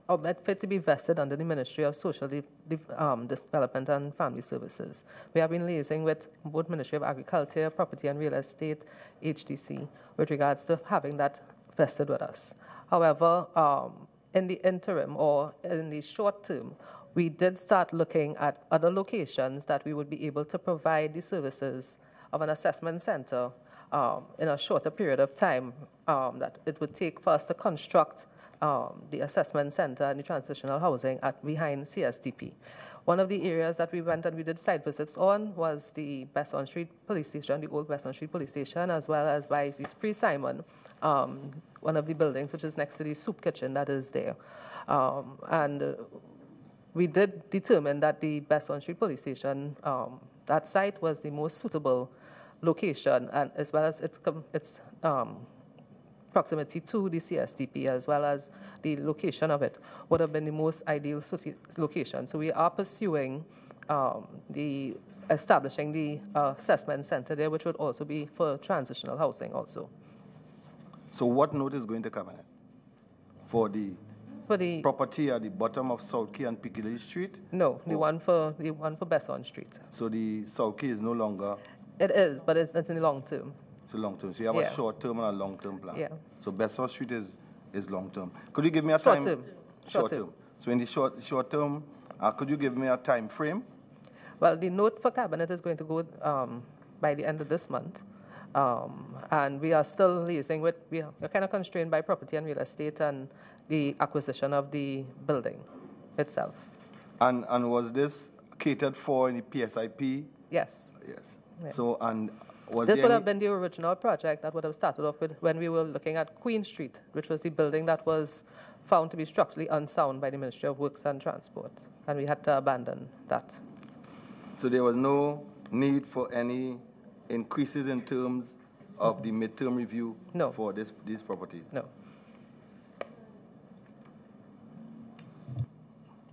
or that fit to be vested under the Ministry of Social Development and Family Services. We have been liaising with both Ministry of Agriculture, Property and Real Estate, HDC, with regards to having that vested with us. However, in the interim or in the short term, we did start looking at other locations that we would be able to provide the services of an assessment center in a shorter period of time that it would take for us to construct the assessment center and the transitional housing behind CSDP. One of the areas that we went and we did site visits on was the Besson Street Police Station, the old Besson Street Police Station, as well as by the Spree Simon, one of the buildings which is next to the soup kitchen that is there. And we did determine that the Besson Street Police Station, that site was the most suitable location, and as well as its proximity to the CSDP, as well as the location of it, would have been the most ideal location. So we are pursuing establishing the assessment center there, which would also be for transitional housing also. So what note is going to Cabinet for the property at the bottom of South Key and Piccadilly Street? No, the one for Besson Street. So the South Key is no longer? It is, but it's in the long term. So long term. So you have a short term and a long term plan. Yeah. So Besson Street is long term. Could you give me a time? Short term. So in the short term, could you give me a time frame? Well, the note for Cabinet is going to go by the end of this month, and we are still liaising with. We are kind of constrained by property and real estate and the acquisition of the building itself. And was this catered for in the PSIP? Yes. Yes. Yeah. So and. This would have been the original project that would have started off with when we were looking at Queen Street, which was the building that was found to be structurally unsound by the Ministry of Works and Transport, and we had to abandon that. So there was no need for any increases in terms of the midterm review for these properties? No.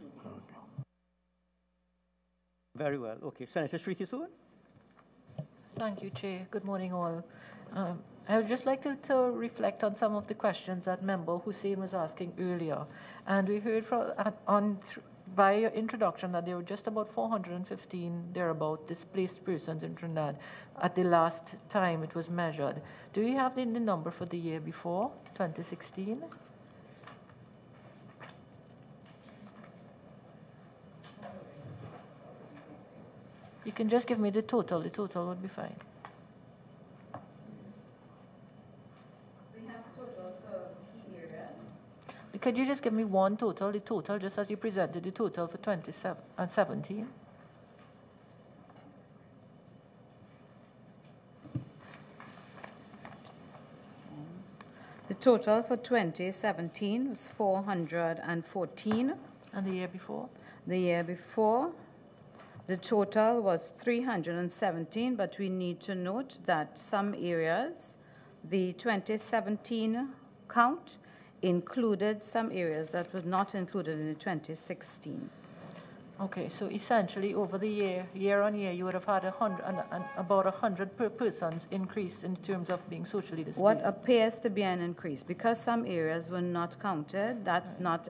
Okay. Very well. Okay. Senator Shrikisoon? Thank you, Chair. Good morning, all. I would just like to reflect on some of the questions that Member Hosein was asking earlier. And we heard from, on by your introduction that there were just about 415 thereabout displaced persons in Trinidad at the last time it was measured. Do you have the number for the year before, 2016? You can just give me the total would be fine. We have totals for key areas. Could you just give me one total, the total, just as you presented the total for 2017? The total for 2017 was 414. And the year before? The year before, the total was 317, but we need to note that some areas, the 2017 count included some areas that was not included in the 2016. Okay, so essentially over the year, year on year, you would have had about 100 per persons increase in terms of being socially displaced. What appears to be an increase, because some areas were not counted, that's right. Not...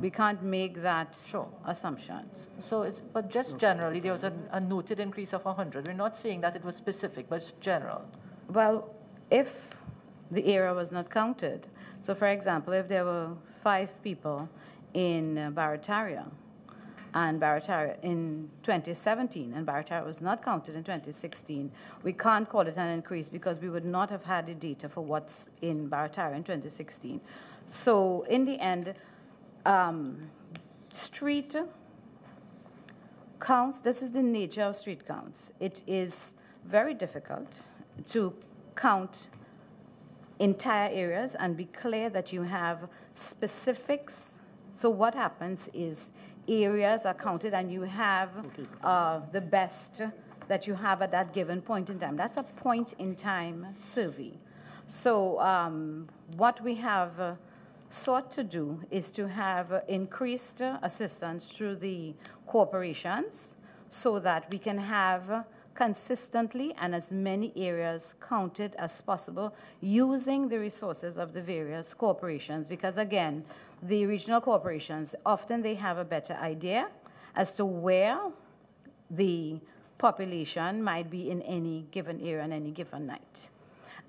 we can't make that sure. Assumption. So, it's, but just generally, there was a noted increase of 100. We're not saying that it was specific, but it's general. Well, if the area was not counted, so for example, if there were 5 people in Barataria, and Barataria in 2017, and Barataria was not counted in 2016, we can't call it an increase because we would not have had the data for what's in Barataria in 2016. So in the end, street counts, this is the nature of street counts. It is very difficult to count entire areas and be clear that you have specifics. So what happens is areas are counted and you have the best that you have at that given point in time. That's a point in time survey. So what we have sought to do is to have increased assistance through the corporations so that we can have consistently and as many areas counted as possible using the resources of the various corporations, because again, the regional corporations, often they have a better idea as to where the population might be in any given area on any given night.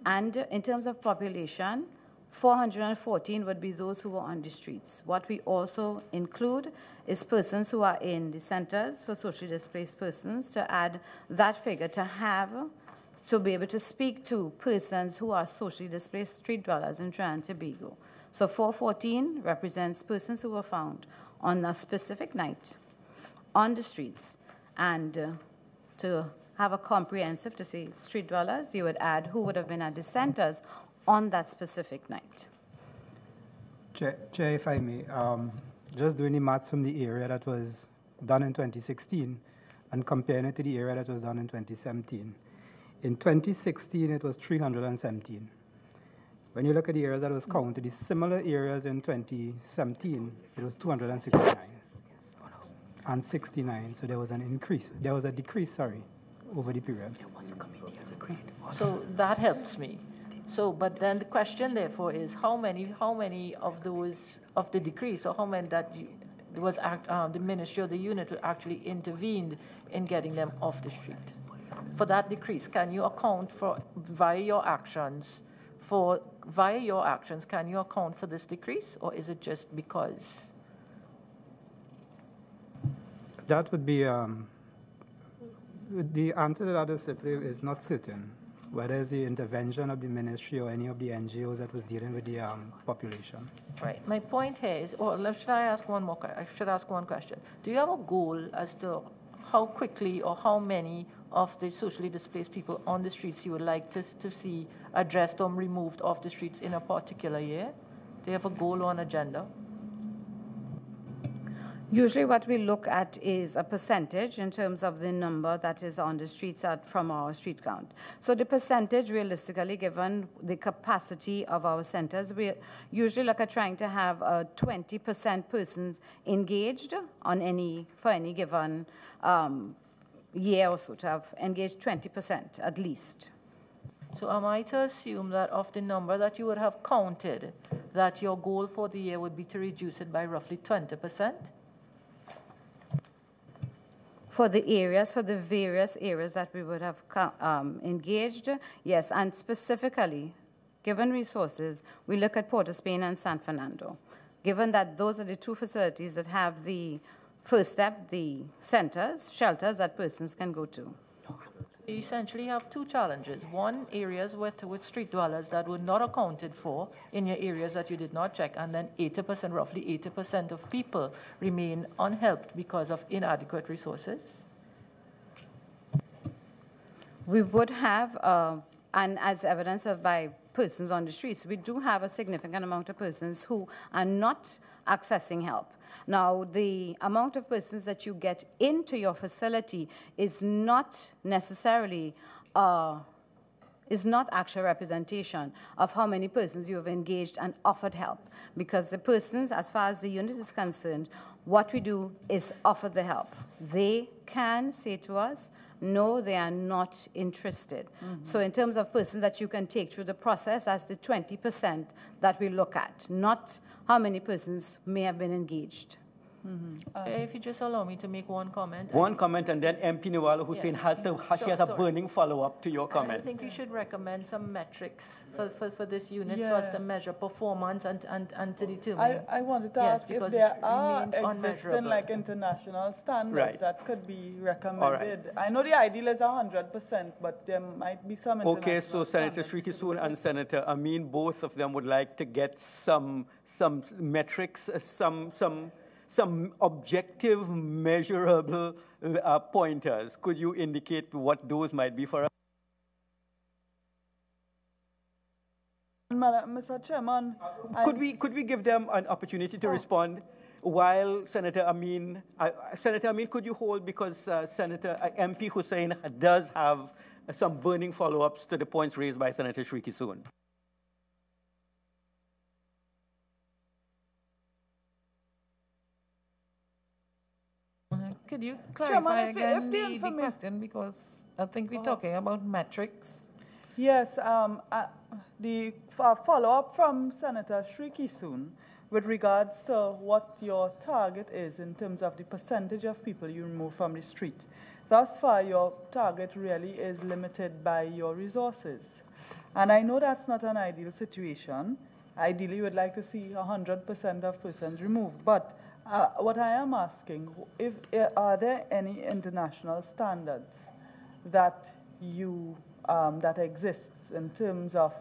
And in terms of population, 414 would be those who are on the streets. What we also include is persons who are in the centers for socially displaced persons to add that figure to be able to speak to persons who are socially displaced street dwellers in Trinidad and Tobago. So 414 represents persons who were found on a specific night on the streets. And to have a comprehensive, to say street dwellers, you would add who would have been at the centers on that specific night. Chair, if I may, just doing the maths from the area that was done in 2016 and comparing it to the area that was done in 2017. In 2016, it was 317. When you look at the areas that was counted, the similar areas in 2017, it was 269 and 69, so there was an increase. There was a decrease, sorry, over the period. So that helps me. So, but then the question, therefore, is how many of those of the decrease, or how many that was the ministry or the unit actually intervened in getting them off the street? For that decrease, can you account for via your actions? Can you account for this decrease, or is it just because? That would be the answer to that is simply is not certain. Whether it's the intervention of the ministry or any of the NGOs that was dealing with the population. Right. My point here is, or should I ask one more? I should ask one question. Do you have a goal as to how quickly or how many of the socially displaced people on the streets you would like to see addressed or removed off the streets in a particular year? Do you have a goal or an agenda? Usually what we look at is a percentage in terms of the number that is on the streets from our street count. So the percentage, realistically, given the capacity of our centers, we usually look at trying to have 20% persons engaged on for any given year or so, to have engaged 20% at least. So am I to assume that of the number that you would have counted, that your goal for the year would be to reduce it by roughly 20%? for the various areas that we would have engaged, yes, and specifically, given resources, we look at Port of Spain and San Fernando. Given that those are the two facilities that have the first step, the centers, shelters that persons can go to. You essentially have two challenges. One, areas with street dwellers that were not accounted for in your areas that you did not check, and then 80%, roughly 80% of people remain unhelped because of inadequate resources? We would have, and as evidence of by persons on the streets, we do have a significant amount of persons who are not accessing help. Now, the amount of persons that you get into your facility is not necessarily, is not actual representation of how many persons you have engaged and offered help. Because the persons, as far as the unit is concerned, what we do is offer the help. They can say to us, no, they are not interested. Mm-hmm. So in terms of persons that you can take through the process, that's the 20% that we look at, not how many persons may have been engaged. Mm-hmm. If you just allow me to make one comment. One comment, and then MP Newallo-Hosein has a burning follow-up to your comment. I think we should recommend some metrics for this unit so as to measure performance and to determine. I wanted to ask if there are existing like international standards that could be recommended. Right. I know the ideal is 100%, but there might be some international standards. Senator Shrikisoon and Senator Ameen, both of them would like to get some metrics, some objective, measurable pointers. Could you indicate what those might be for us? Mr. Chairman, could we give them an opportunity to respond? While Senator Ameen, could you hold, because Senator MP Hosein does have some burning follow-ups to the points raised by Senator Shrikisoon. Could you clarify again the question, because I think we're talking about metrics? Yes, the follow-up from Senator Shrikisoon with regards to what your target is in terms of the percentage of people you remove from the street. Thus far, your target really is limited by your resources. And I know that's not an ideal situation. Ideally, you would like to see 100% of persons removed, but what I am asking, are there any international standards that you that exists in terms of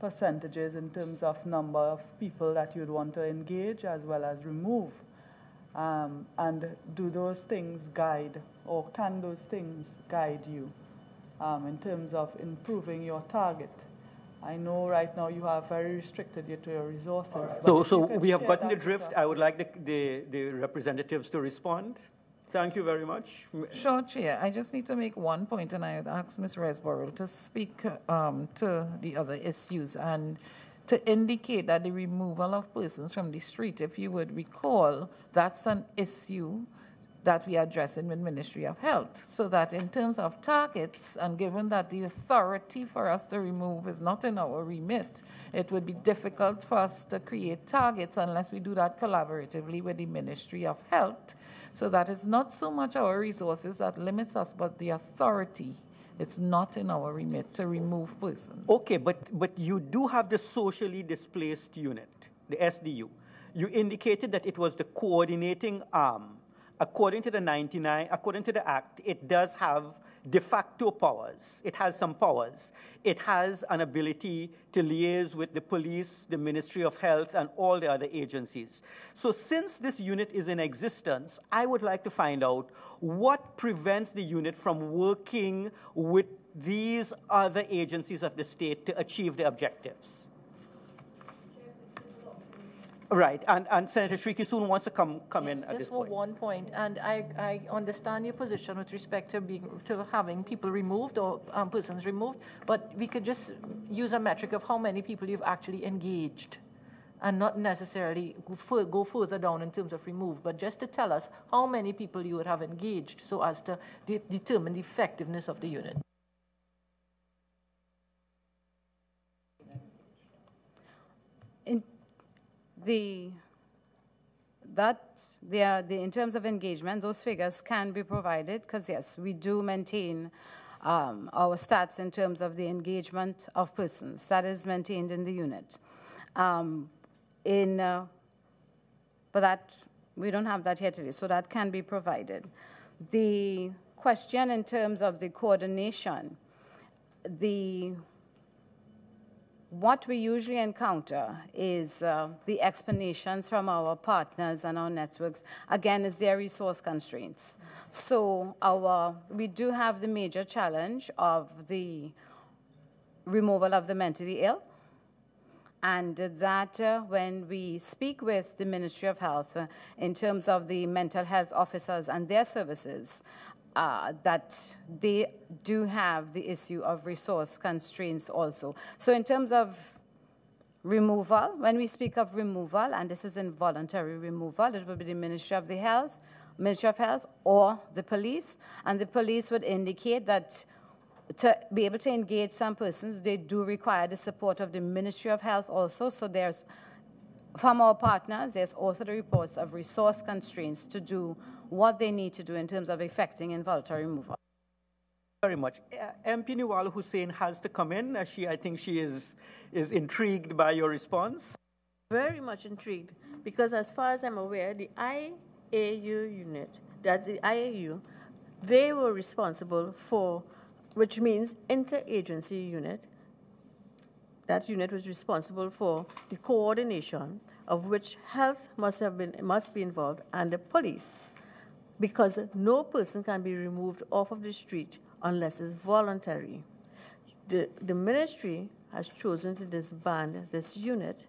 percentages, in terms of number of people that you'd want to engage as well as remove, and do those things guide, or can those things guide you in terms of improving your target? I know right now you are very restricted to your resources. Right. So we have gotten the drift. I would like the representatives to respond. Thank you very much. Sure, Chair. I just need to make one point, and I would ask Ms. Reyes-Borel to speak to the other issues and to indicate that the removal of persons from the street, if you would recall, that's an issue that we are addressing with Ministry of Health, so that in terms of targets, and given that the authority for us to remove is not in our remit, it would be difficult for us to create targets unless we do that collaboratively with the Ministry of Health, so that it's not so much our resources that limits us, but the authority. It's not in our remit to remove persons. Okay, but you do have the Socially Displaced Unit, the SDU. You indicated that it was the coordinating arm. According to the 99, according to the Act, it does have de facto powers. It has some powers. It has an ability to liaise with the police, the Ministry of Health, and all the other agencies. So since this unit is in existence, I would like to find out what prevents the unit from working with these other agencies of the state to achieve the objectives. Right, and Senator Shrikisoon wants to come in at this point. Just for one point, and I understand your position with respect to having people removed or persons removed, but we could just use a metric of how many people you've actually engaged, and not necessarily go further down in terms of remove, but just to tell us how many people you would have engaged, so as to determine the effectiveness of the unit. That in terms of engagement, those figures can be provided, because yes, we do maintain our stats in terms of the engagement of persons. That is maintained in the unit. But that, we don't have that here today, so that can be provided. The question in terms of the coordination, what we usually encounter is the explanations from our partners and our networks. Again, is their resource constraints. So we do have the major challenge of the removal of the mentally ill, and that when we speak with the Ministry of Health in terms of the mental health officers and their services, that they do have the issue of resource constraints also. So in terms of removal, when we speak of removal, and this is involuntary removal, it will be the Ministry of Health or the police, and the police would indicate that to be able to engage some persons, they do require the support of the Ministry of Health also. So there's, from our partners, there's also the reports of resource constraints to do what they need to do in terms of effecting involuntary removal. Very much. MP Newallo-Hosein has to come in. I think she is intrigued by your response. Very much intrigued, because as far as I'm aware, the IAU unit, that's the IAU, they were responsible for, which means interagency unit. That unit was responsible for the coordination of which health must be involved, and the police, because no person can be removed off of the street unless it's voluntary. The ministry has chosen to disband this unit,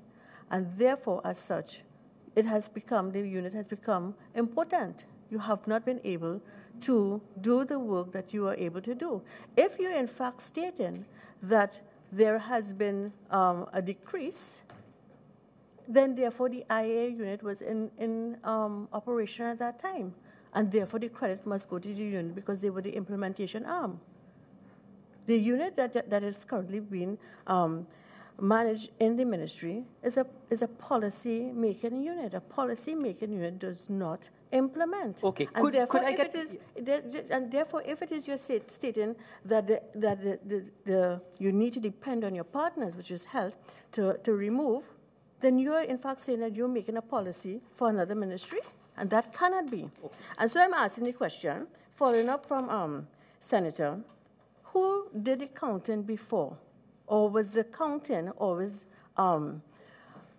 and therefore, as such, the unit has become impotent. You have not been able to do the work that you are able to do. If you're in fact stating that there has been a decrease, then therefore the IA unit was in operation at that time, and therefore the credit must go to the unit because they were the implementation arm. The unit that is currently being managed in the ministry is a policy-making unit. A policy-making unit does not implement. Okay. And therefore, if it is your stating that you need to depend on your partners, which is health, to remove, then you are in fact saying that you're making a policy for another ministry, and that cannot be. Okay. And so I'm asking the question, following up from Senator, who did the counting before, or was the counting always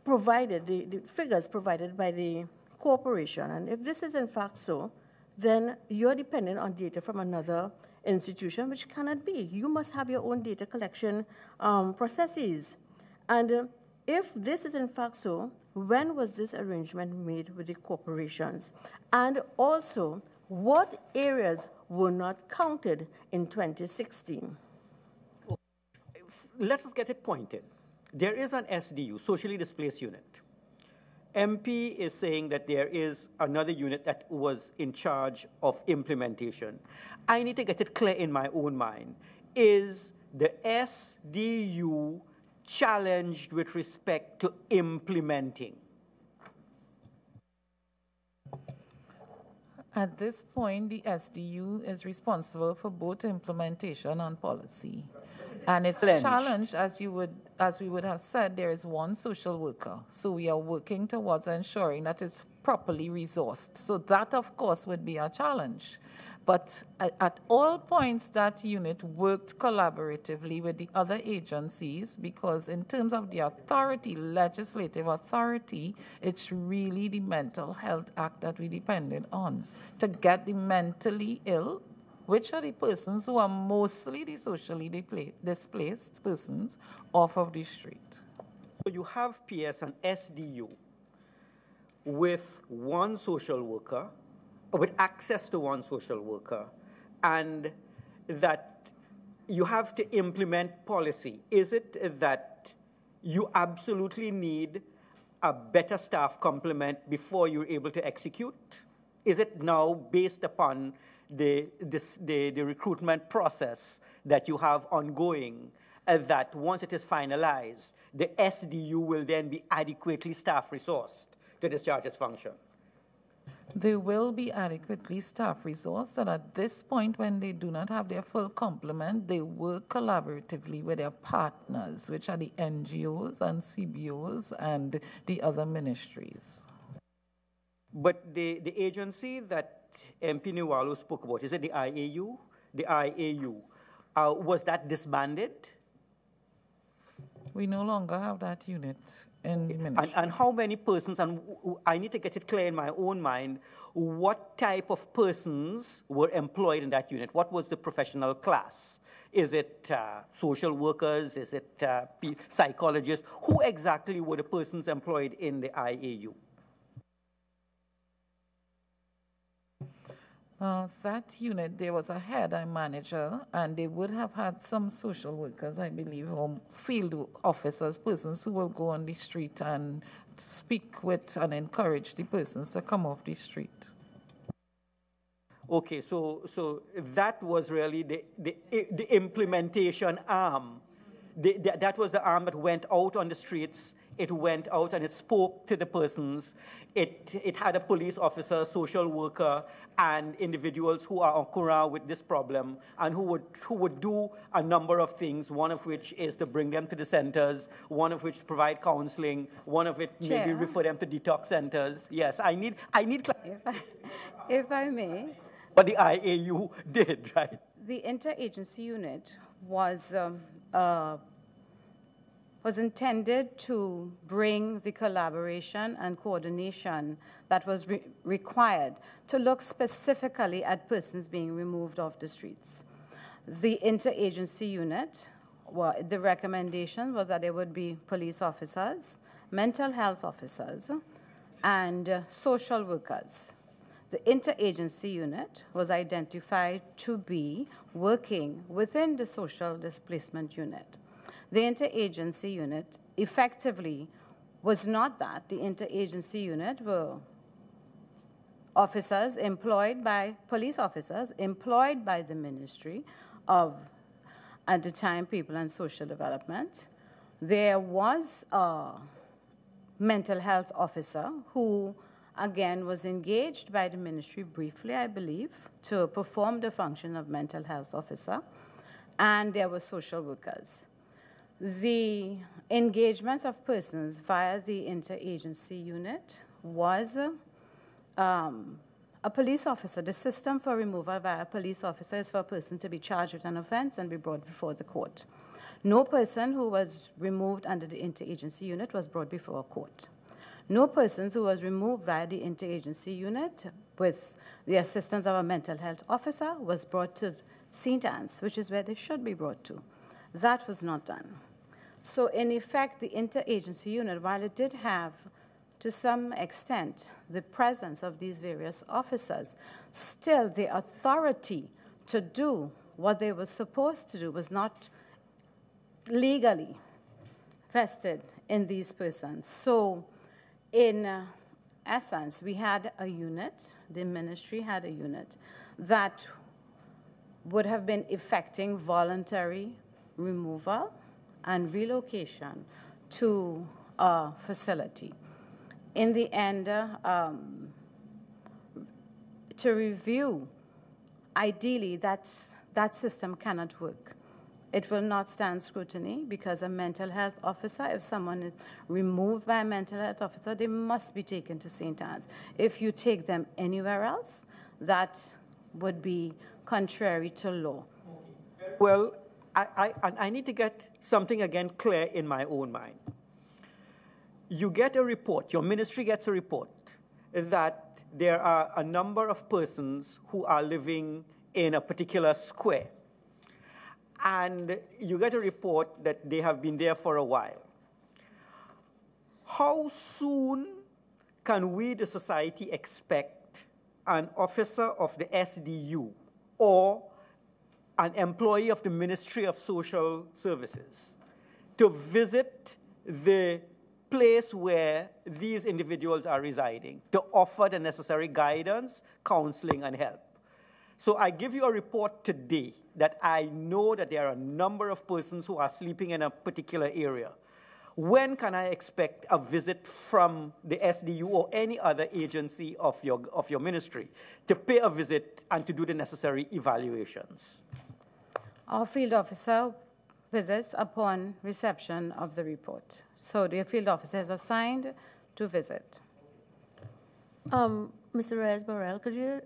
provided? The figures provided by the corporation, and if this is in fact so, then you're dependent on data from another institution, which cannot be. You must have your own data collection processes. And if this is in fact so, when was this arrangement made with the corporations? And also, what areas were not counted in 2016? Let us get it pointed. There is an SDU, Socially Displaced Unit. MP is saying that there is another unit that was in charge of implementation. I need to get it clear in my own mind. Is the SDU challenged with respect to implementing? At this point, the SDU is responsible for both implementation and policy. And it's challenged, as we would have said, there is one social worker. So we are working towards ensuring that it's properly resourced. So that, of course, would be a challenge. But at all points, that unit worked collaboratively with the other agencies, because in terms of the authority, legislative authority, it's really the Mental Health Act that we depended on to get the mentally ill, which are the persons who are mostly the socially displaced persons, off of the street. So you have PS and SDU with one social worker, with access to one social worker, and that you have to implement policy. Is it that you absolutely need a better staff complement before you're able to execute? Is it now based upon the recruitment process that you have ongoing, that once it is finalized, the SDU will then be adequately staff resourced to discharge its function? There will be adequately staff resourced, and at this point, when they do not have their full complement, they work collaboratively with their partners, which are the NGOs and CBOs and the other ministries. But the agency that MP Newallo spoke about, is it the IAU? The IAU, was that disbanded? We no longer have that unit. And how many persons, and I need to get it clear in my own mind, what type of persons were employed in that unit? What was the professional class? Is it social workers? Is it psychologists? Who exactly were the persons employed in the IAU? That unit, there was a head and manager, and they would have had some social workers, I believe, or field officers, persons who will go on the street and speak with and encourage the persons to come off the street. Okay, so that was really the implementation arm. That was the arm that went out on the streets. It went out and it spoke to the persons. It had a police officer, social worker, and individuals who are en courant with this problem and who would do a number of things, one of which is to bring them to the centers, one of which provide counseling, one of it maybe refer them to detox centers. Yes, I need if I may. But the IAU did, right? The interagency unit was intended to bring the collaboration and coordination that was required to look specifically at persons being removed off the streets. The interagency unit, well, the recommendation was that there would be police officers, mental health officers, and social workers. The interagency unit was identified to be working within the social displacement unit. The interagency unit effectively was not that. The interagency unit were officers employed by police officers, employed by the Ministry of, at the time, People and Social Development. There was a mental health officer who, again, was engaged by the Ministry briefly, I believe, to perform the function of mental health officer, and there were social workers. The engagement of persons via the interagency unit was a police officer. The system for removal via a police officer is for a person to be charged with an offense and be brought before the court. No person who was removed under the interagency unit was brought before a court. No person who was removed via the interagency unit with the assistance of a mental health officer was brought to St. Anne's, which is where they should be brought to. That was not done. So in effect, the interagency unit, while it did have, to some extent, the presence of these various officers, still the authority to do what they were supposed to do was not legally vested in these persons. So in essence, we had a unit, the ministry had a unit, that would have been effecting voluntary removal and relocation to a facility. In the end, to review, ideally, that system cannot work. It will not stand scrutiny because a mental health officer, if someone is removed by a mental health officer, they must be taken to St. Anne's. If you take them anywhere else, that would be contrary to law. Well, I need to get something again clear in my own mind. You get a report, your ministry gets a report, that there are a number of persons who are living in a particular square. And you get a report that they have been there for a while. How soon can we, the society, expect an officer of the SDU or an employee of the Ministry of Social Services to visit the place where these individuals are residing, to offer the necessary guidance, counseling, and help? So I give you a report today that I know that there are a number of persons who are sleeping in a particular area. When can I expect a visit from the SDU or any other agency of your ministry to pay a visit and to do the necessary evaluations? Our field officer visits upon reception of the report. So the field officer is assigned to visit. Mr. Reyes-Borel, could you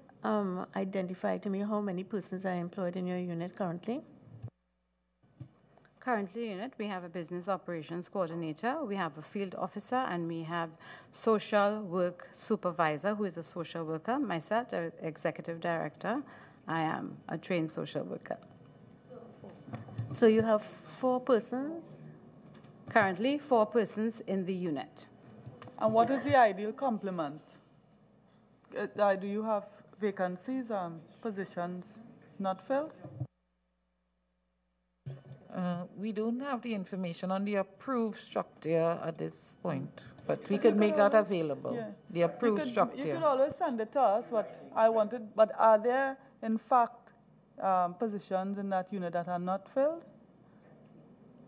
identify to me how many persons are employed in your unit currently? Currently, unit, we have a business operations coordinator, we have a field officer, and we have social work supervisor, who is a social worker. Myself, the executive director, I am a trained social worker. So you have 4 persons? Currently, 4 persons in the unit. And what is the ideal complement? Do you have vacancies and positions not filled? We don't have the information on the approved structure at this point, but we could make that available, yeah. The approved structure. You could always send it to us, what I wanted, but are there, in fact, positions in that unit that are not filled?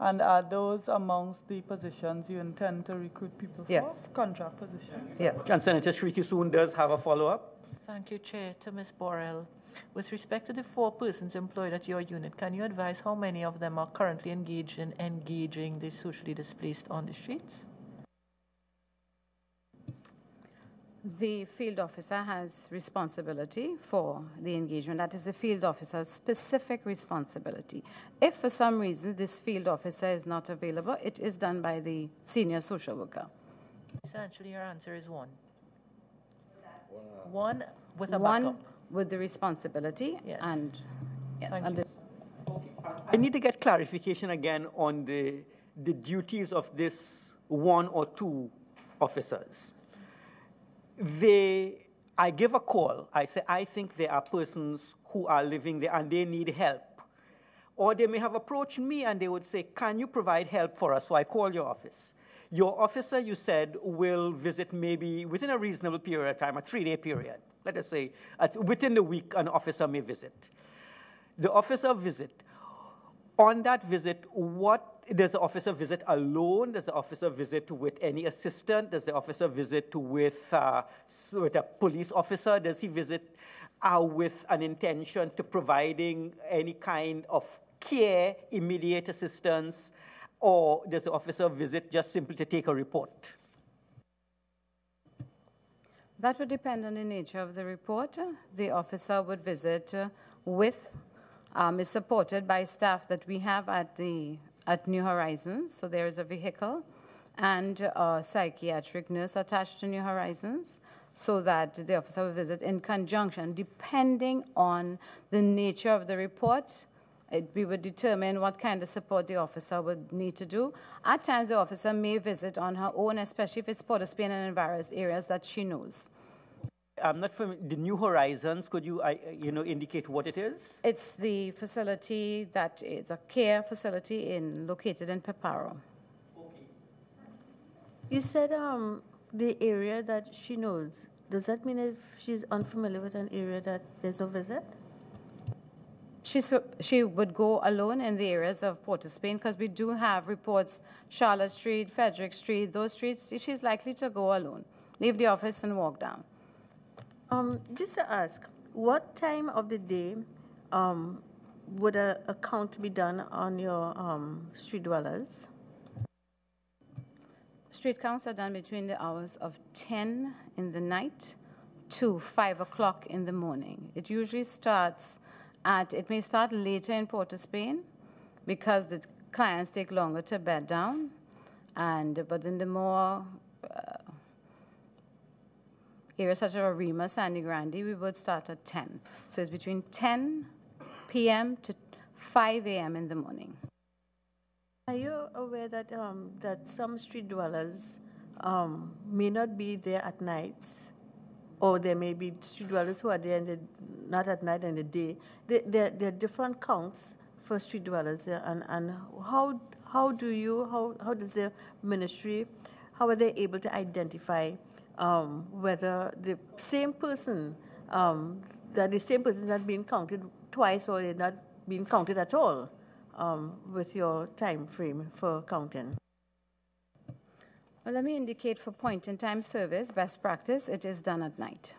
And are those amongst the positions you intend to recruit people for? Yes. Contract positions? Yes. And Senator Shrikisoon does have a follow-up. Thank you, Chair. To Ms. Borel, with respect to the 4 persons employed at your unit, can you advise how many of them are currently engaged in engaging the socially displaced on the streets? The field officer has responsibility for the engagement. That is the field officer's specific responsibility. If for some reason this field officer is not available, it is done by the senior social worker. Essentially, your answer is 1. One with a backup. One with the responsibility, yes. And yes. And I need to get clarification again on the duties of this 1 or 2 officers. I give a call. I say, I think there are persons who are living there and they need help. Or they may have approached me and they would say, can you provide help for us? So I call your office. Your officer, you said, will visit maybe within a reasonable period of time, a 3-day period. Let us say within the week, an officer may visit. The officer visit. On that visit, does the officer visit alone? Does the officer visit with any assistant? Does the officer visit with a police officer? Does he visit with an intention to providing any kind of care, immediate assistance? Or does the officer visit just simply to take a report? That would depend on the nature of the report. The officer would visit is supported by staff that we have at New Horizons. So there is a vehicle and a psychiatric nurse attached to New Horizons, so that the officer will visit in conjunction. Depending on the nature of the report, we would determine what kind of support the officer would need to do. At times, the officer may visit on her own, especially if it's Port-of-Spain and in various areas that she knows. I'm not familiar. The New Horizons, could you, indicate what it is? It's the facility that is a care facility located in Piparo. Okay. You said the area that she knows. Does that mean if she's unfamiliar with an area that there's no visit? She would go alone in the areas of Port of Spain, because we do have reports, Charlotte Street, Frederick Street, those streets. She's likely to go alone, leave the office and walk down. Just to ask, what time of the day would a count be done on your street dwellers? Street counts are done between the hours of 10 in the night to 5 o'clock in the morning. It usually starts... It may start later in Port of Spain because the clients take longer to bed down, but in the more areas such as Arima, Sandy Grande, we would start at 10. So it's between 10 p.m. to 5 a.m. in the morning. Are you aware that, some street dwellers may not be there at nights? Or there may be street dwellers who are there not at night and the day. There are different counts for street dwellers, and how does the ministry, how are they able to identify whether the same person is not being counted twice or they're not being counted at all with your time frame for counting? Well, let me indicate for point-in-time service, best practice, it is done at night.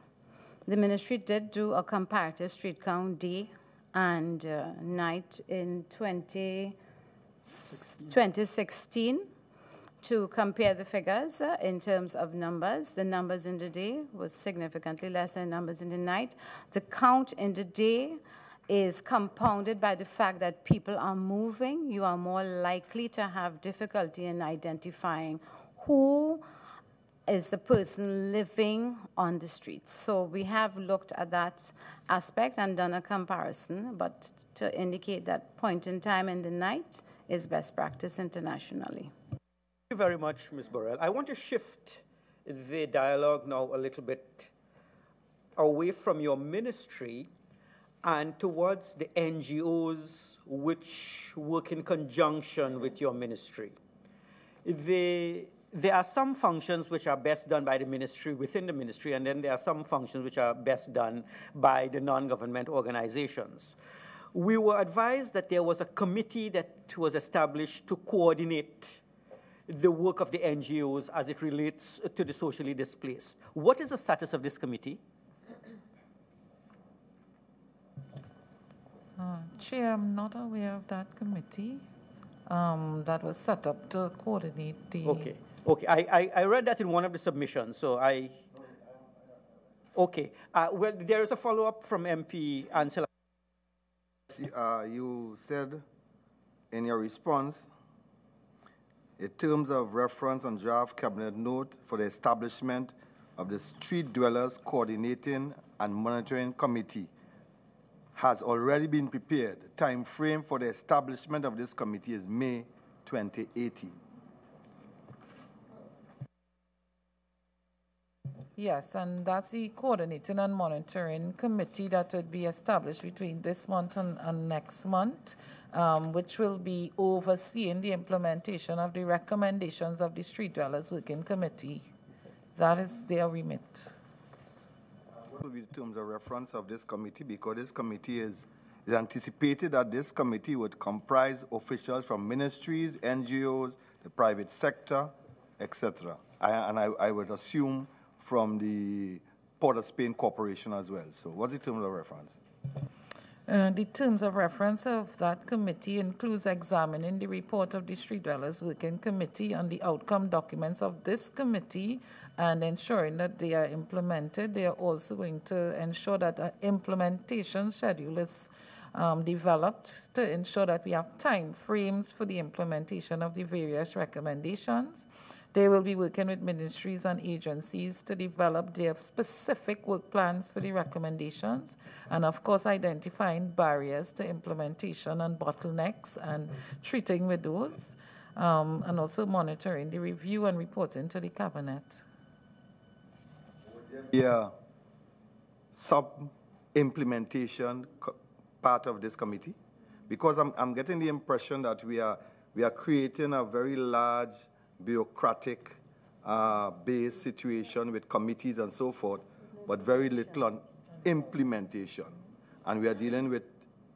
The ministry did do a comparative street count day and night in 2016 to compare the figures in terms of numbers. The numbers in the day was significantly less than numbers in the night. The count in the day is compounded by the fact that people are moving. You are more likely to have difficulty in identifying who is the person living on the streets. So we have looked at that aspect and done a comparison, but to indicate that point in time in the night is best practice internationally. Thank you very much, Ms. Borel. I want to shift the dialogue now a little bit away from your ministry and towards the NGOs which work in conjunction with your ministry. There are some functions which are best done by the ministry within the ministry, and then there are some functions which are best done by the non-government organizations. We were advised that there was a committee that was established to coordinate the work of the NGOs as it relates to the socially displaced. What is the status of this committee? Chair, I'm not aware of that committee that was set up to coordinate the... Okay. Okay, I read that in one of the submissions, so I... Okay, well, there is a follow-up from MP Ansel. You said in your response, in terms of reference on draft cabinet note for the establishment of the Street Dwellers Coordinating and Monitoring Committee has already been prepared. Time frame for the establishment of this committee is May 2018. Yes, and that's the Coordinating and Monitoring Committee that would be established between this month and next month, which will be overseeing the implementation of the recommendations of the Street Dwellers Working Committee. That is their remit. What will be the terms of reference of this committee? Because this committee is anticipated that this committee would comprise officials from ministries, NGOs, the private sector, etc. And I would assume from the Port of Spain Corporation as well. So what's the terms of reference? The terms of reference of that committee includes examining the report of the Street Dwellers Working Committee and the outcome documents of this committee and ensuring that they are implemented. They are also going to ensure that an implementation schedule is developed to ensure that we have time frames for the implementation of the various recommendations. They will be working with ministries and agencies to develop their specific work plans for the recommendations and, of course, identifying barriers to implementation and bottlenecks and treating with those, and also monitoring the review and reporting to the Cabinet. Yeah. Sub-implementation part of this committee? Because I'm getting the impression that we are creating a very large bureaucratic based situation with committees and so forth, but very little on implementation. And we are dealing with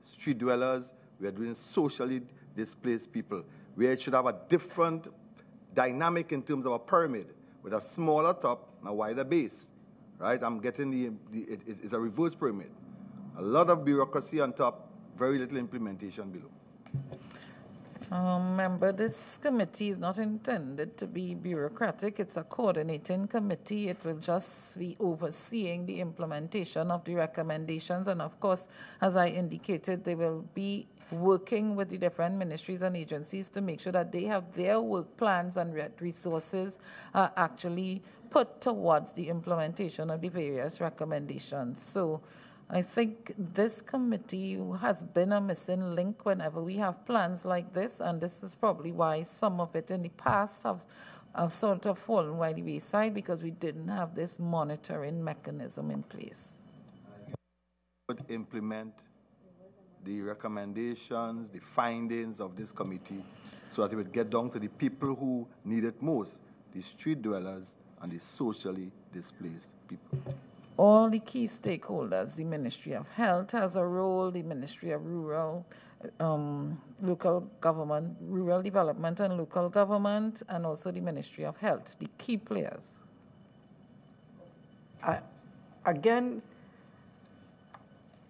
street dwellers, we are doing socially displaced people, where it should have a different dynamic in terms of a pyramid, with a smaller top and a wider base, right? I'm getting it's a reverse pyramid. A lot of bureaucracy on top, very little implementation below. Remember, this committee is not intended to be bureaucratic. It's a coordinating committee. It will just be overseeing the implementation of the recommendations. And, of course, as I indicated, they will be working with the different ministries and agencies to make sure that they have their work plans and resources actually put towards the implementation of the various recommendations. So I think this committee has been a missing link whenever we have plans like this, and this is probably why some of it in the past have sort of fallen by the wayside, because we didn't have this monitoring mechanism in place. Would implement the recommendations, the findings of this committee, so that it would get down to the people who need it most, the street dwellers and the socially displaced people. All the key stakeholders, the Ministry of Health has a role, the Ministry of Rural local government, rural development and local government, and also the Ministry of Health, the key players? Again,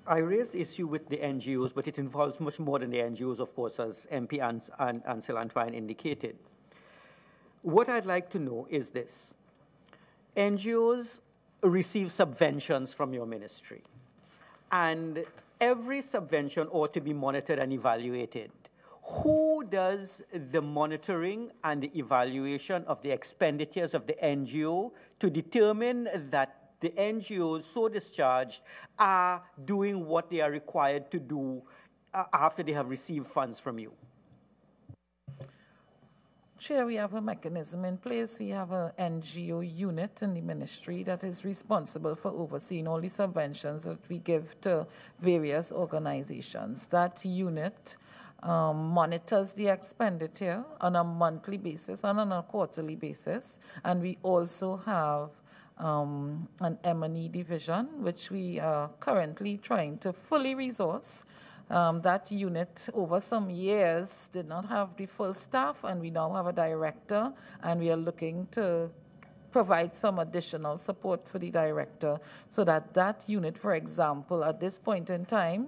I raised the issue with the NGOs, but it involves much more than the NGOs, of course, as MP Ansel Antoine indicated. What I'd like to know is this. NGOs receive subventions from your ministry, and every subvention ought to be monitored and evaluated. Who does the monitoring and the evaluation of the expenditures of the NGO to determine that the NGOs so discharged are doing what they are required to do after they have received funds from you? Chair, we have a mechanism in place. We have an NGO unit in the ministry that is responsible for overseeing all the subventions that we give to various organizations. That unit monitors the expenditure on a monthly basis and on a quarterly basis, and we also have an M&E division, which we are currently trying to fully resource. That unit over some years did not have the full staff, and we now have a director, and we are looking to provide some additional support for the director so that that unit, for example, at this point in time,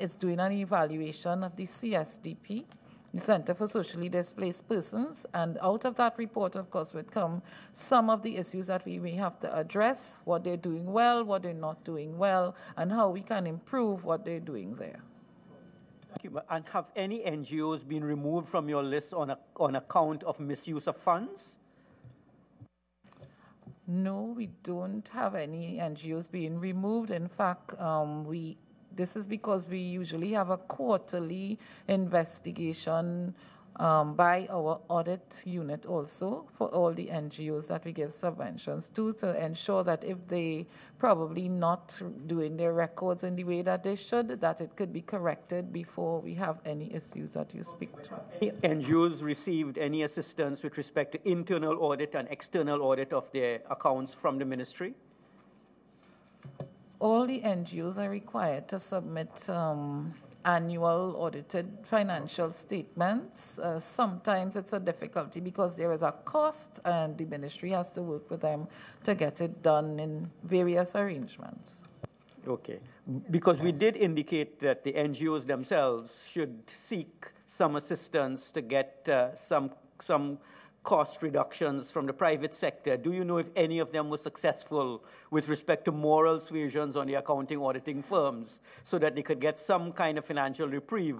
is doing an evaluation of the CSDP, the Center for Socially Displaced Persons, and out of that report, of course, would come some of the issues that we may have to address, what they're doing well, what they're not doing well, and how we can improve what they're doing there. Thank you. And have any NGOs been removed from your list on account of misuse of funds? No, we don't have any NGOs being removed. In fact, this is because we usually have a quarterly investigation by our audit unit also for all the NGOs that we give subventions to ensure that if they probably not doing their records in the way that they should, that it could be corrected before we have any issues that you speak to. Any NGOs received any assistance with respect to internal audit and external audit of their accounts from the ministry? All the NGOs are required to submit annual audited financial statements. Sometimes it's a difficulty because there is a cost, and the ministry has to work with them to get it done in various arrangements. Okay. Because we did indicate that the NGOs themselves should seek some assistance to get some cost reductions from the private sector. Do you know if any of them were successful with respect to moral suasions on the accounting auditing firms so that they could get some kind of financial reprieve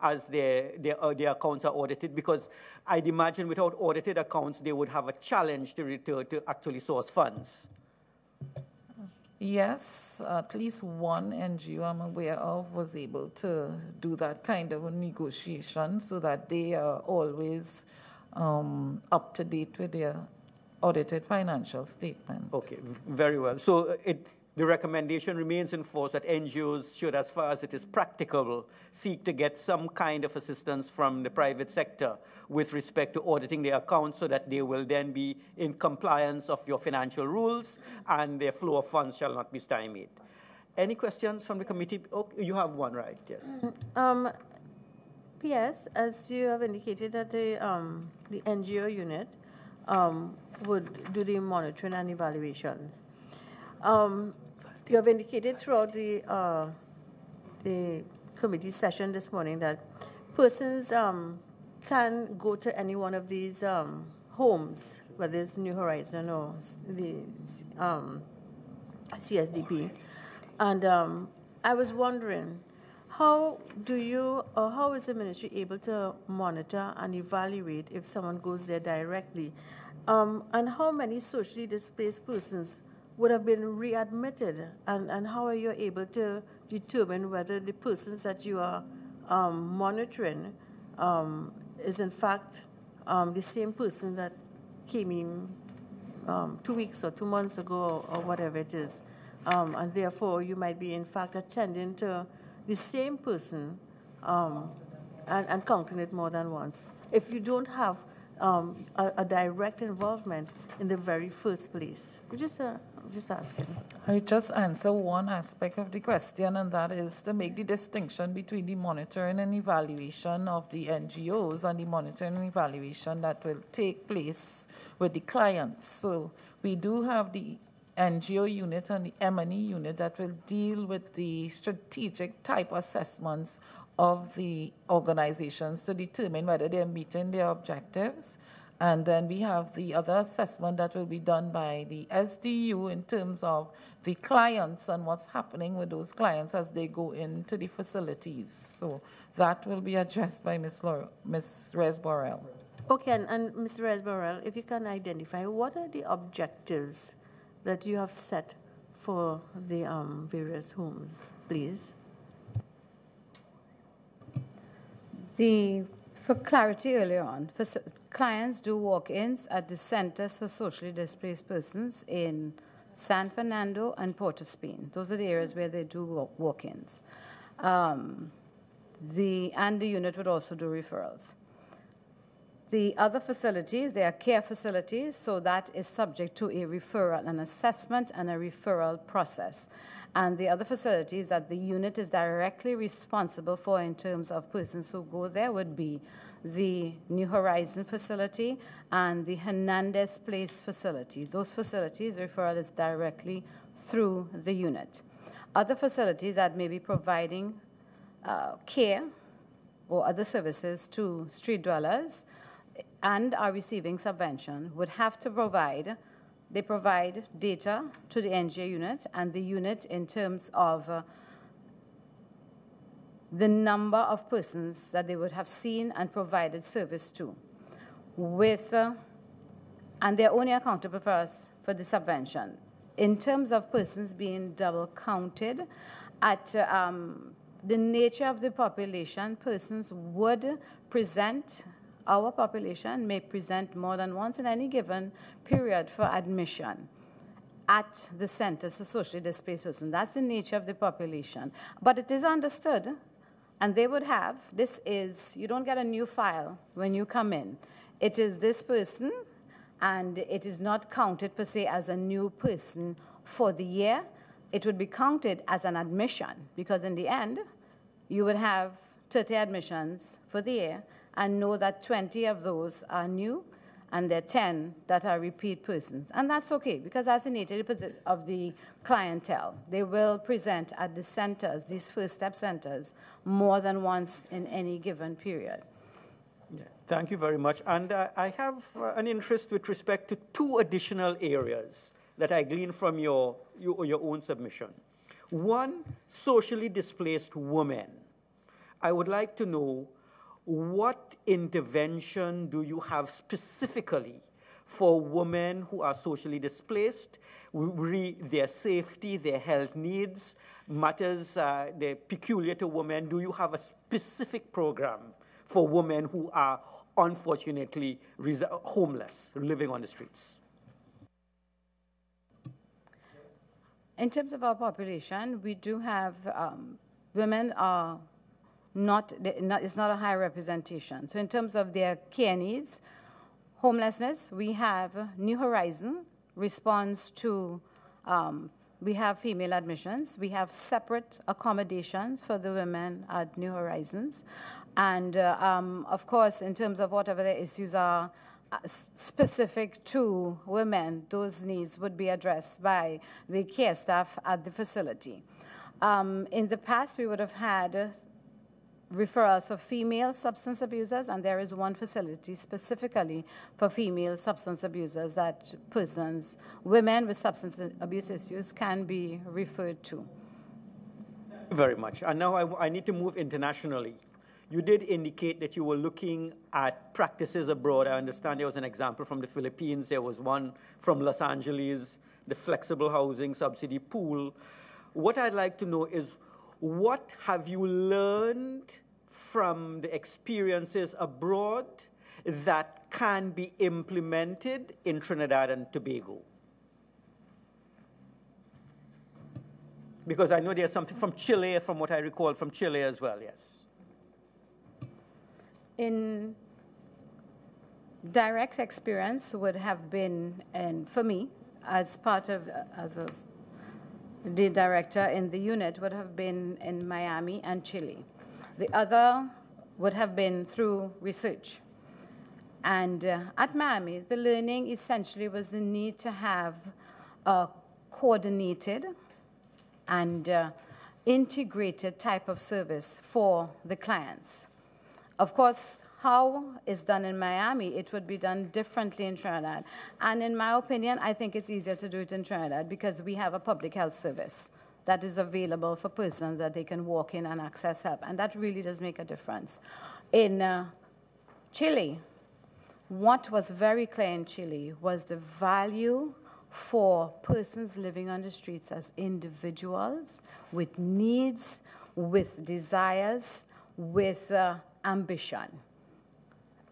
as their accounts are audited? Because I'd imagine without audited accounts, they would have a challenge to actually source funds. Yes, at least one NGO I'm aware of was able to do that kind of a negotiation so that they are always up to date with their audited financial statement. Okay, very well. So the recommendation remains in force that NGOs should, as far as it is practicable, seek to get some kind of assistance from the private sector with respect to auditing their accounts so that they will then be in compliance of your financial rules and their flow of funds shall not be stymied. Any questions from the committee? Oh, you have one, right? Yes. Yes, as you have indicated that the NGO unit would do the monitoring and evaluation. You have indicated throughout the committee session this morning that persons can go to any one of these homes, whether it's New Horizons or the CSDP. And I was wondering, how do you, or how is the ministry able to monitor and evaluate if someone goes there directly? And how many socially displaced persons would have been readmitted? And how are you able to determine whether the persons that you are monitoring is in fact the same person that came in 2 weeks or 2 months ago or whatever it is? And therefore, you might be in fact attending to the same person and counting it more than once, if you don't have a direct involvement in the very first place. Could you just asking. I just answer one aspect of the question, and that is to make the distinction between the monitoring and evaluation of the NGOs and the monitoring and evaluation that will take place with the clients. So we do have the NGO unit and the M&E unit that will deal with the strategic type assessments of the organizations to determine whether they're meeting their objectives. And then we have the other assessment that will be done by the SDU in terms of the clients and what's happening with those clients as they go into the facilities. So that will be addressed by Ms. Reyes-Borel. Okay, and Ms. Reyes-Borel, if you can identify, what are the objectives that you have set for the various homes, please? For clarity earlier on, clients do walk-ins at the Centers for Socially Displaced Persons in San Fernando and Porto Spain. Those are the areas where they do walk-ins. And the unit would also do referrals. The other facilities, they are care facilities, so that is subject to a referral, an assessment and a referral process. And the other facilities that the unit is directly responsible for in terms of persons who go there would be the New Horizons facility and the Hernandez Place facility. Those facilities, referral is directly through the unit. Other facilities that may be providing care or other services to street dwellers and are receiving subvention would have to provide. They provide data to the NGO unit, and the unit in terms of the number of persons that they would have seen and provided service to. And they're only accountable for us for the subvention. In terms of persons being double counted, at the nature of the population, persons would present. Our population may present more than once in any given period for admission at the Centers for Socially Displaced Persons. That's the nature of the population. But it is understood, and they would have, this is, you don't get a new file when you come in. It is this person, and it is not counted per se as a new person for the year. It would be counted as an admission, because in the end, you would have 30 admissions for the year, and know that 20 of those are new, and there are 10 that are repeat persons. And that's okay, because that's the nature of the clientele. They will present at the centers, these first step centers, more than once in any given period. Yeah. Thank you very much. And I have an interest with respect to two additional areas that I gleaned from your own submission. One, socially displaced women. I would like to know what intervention do you have specifically for women who are socially displaced, their safety, their health needs, matters they're peculiar to women? Do you have a specific program for women who are unfortunately homeless, living on the streets? In terms of our population, we do have women are it's not a high representation. So in terms of their care needs, homelessness, we have New Horizon response to, we have female admissions. We have separate accommodations for the women at New Horizons. And of course, in terms of whatever the issues are specific to women, those needs would be addressed by the care staff at the facility. In the past, we would have had referrals for female substance abusers, and there is one facility specifically for female substance abusers that persons, women with substance abuse issues can be referred to. Thank you very much. And now I need to move internationally. You did indicate that you were looking at practices abroad. I understand there was an example from the Philippines. There was one from Los Angeles, the flexible housing subsidy pool. What I'd like to know is, what have you learned from the experiences abroad that can be implemented in Trinidad and Tobago? Because I know there's something from Chile, from what I recall, from Chile as well, yes. In direct experience would have been, and for me, as part of, as a, the director in the unit would have been in Miami and Chile. The other would have been through research. And at Miami, the learning essentially was the need to have a coordinated and integrated type of service for the clients. Of course, how it's done in Miami, it would be done differently in Trinidad. And in my opinion, I think it's easier to do it in Trinidad because we have a public health service that is available for persons that they can walk in and access help. And that really does make a difference. In Chile, what was very clear in Chile was the value for persons living on the streets as individuals with needs, with desires, with ambition.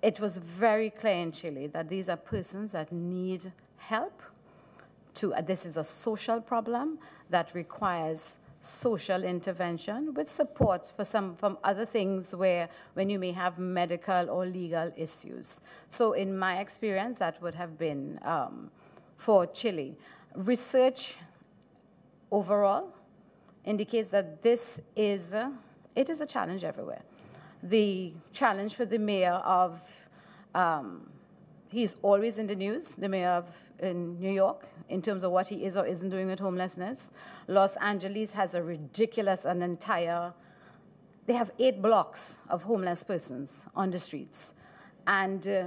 It was very clear in Chile that these are persons that need help. This is a social problem that requires social intervention with support for from other things where when you may have medical or legal issues. So in my experience, that would have been for Chile. Research overall indicates that this is a challenge everywhere. The challenge for the mayor of, he's always in the news, the mayor of New York, in terms of what he is or isn't doing with homelessness. Los Angeles has a ridiculous, an entire, they have 8 blocks of homeless persons on the streets. And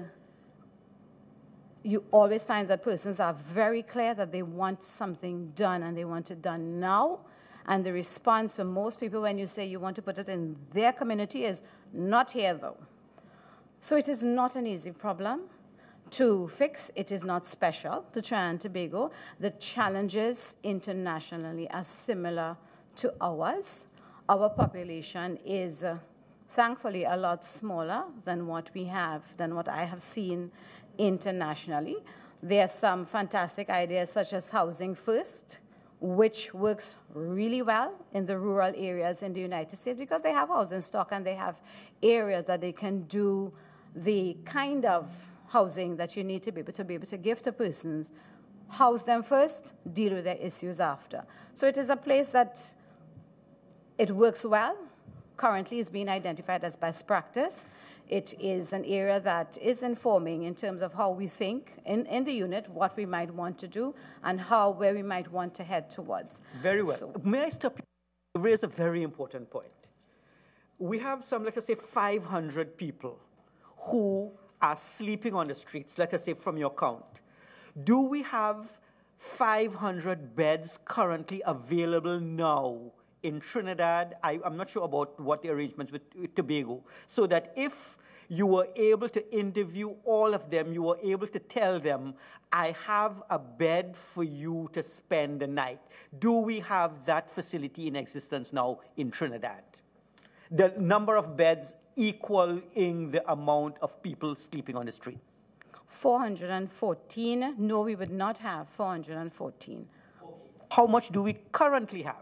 you always find that persons are very clear that they want something done and they want it done now. And the response for most people when you say you want to put it in their community is, not here though. So it is not an easy problem to fix. It is not special to Trinidad and Tobago. The challenges internationally are similar to ours. Our population is thankfully a lot smaller than what we have, than what I have seen internationally. There are some fantastic ideas such as Housing First, which works really well in the rural areas in the United States because they have housing stock and they have areas that they can do the kind of housing that you need to be able to give to persons, house them first, deal with their issues after. So it is a place that it works well. Currently it's being identified as best practice. It is an area that is informing in terms of how we think in the unit, what we might want to do, and where we might want to head towards. Very well. So, may I stop you? You raise a very important point. We have some, let us say, 500 people who are sleeping on the streets, let us say from your count. Do we have 500 beds currently available now? In Trinidad, I'm not sure about what the arrangements with Tobago, so that if you were able to interview all of them, you were able to tell them, I have a bed for you to spend the night. Do we have that facility in existence now in Trinidad? The number of beds equaling the amount of people sleeping on the street? 414. No, we would not have 414. How much do we currently have?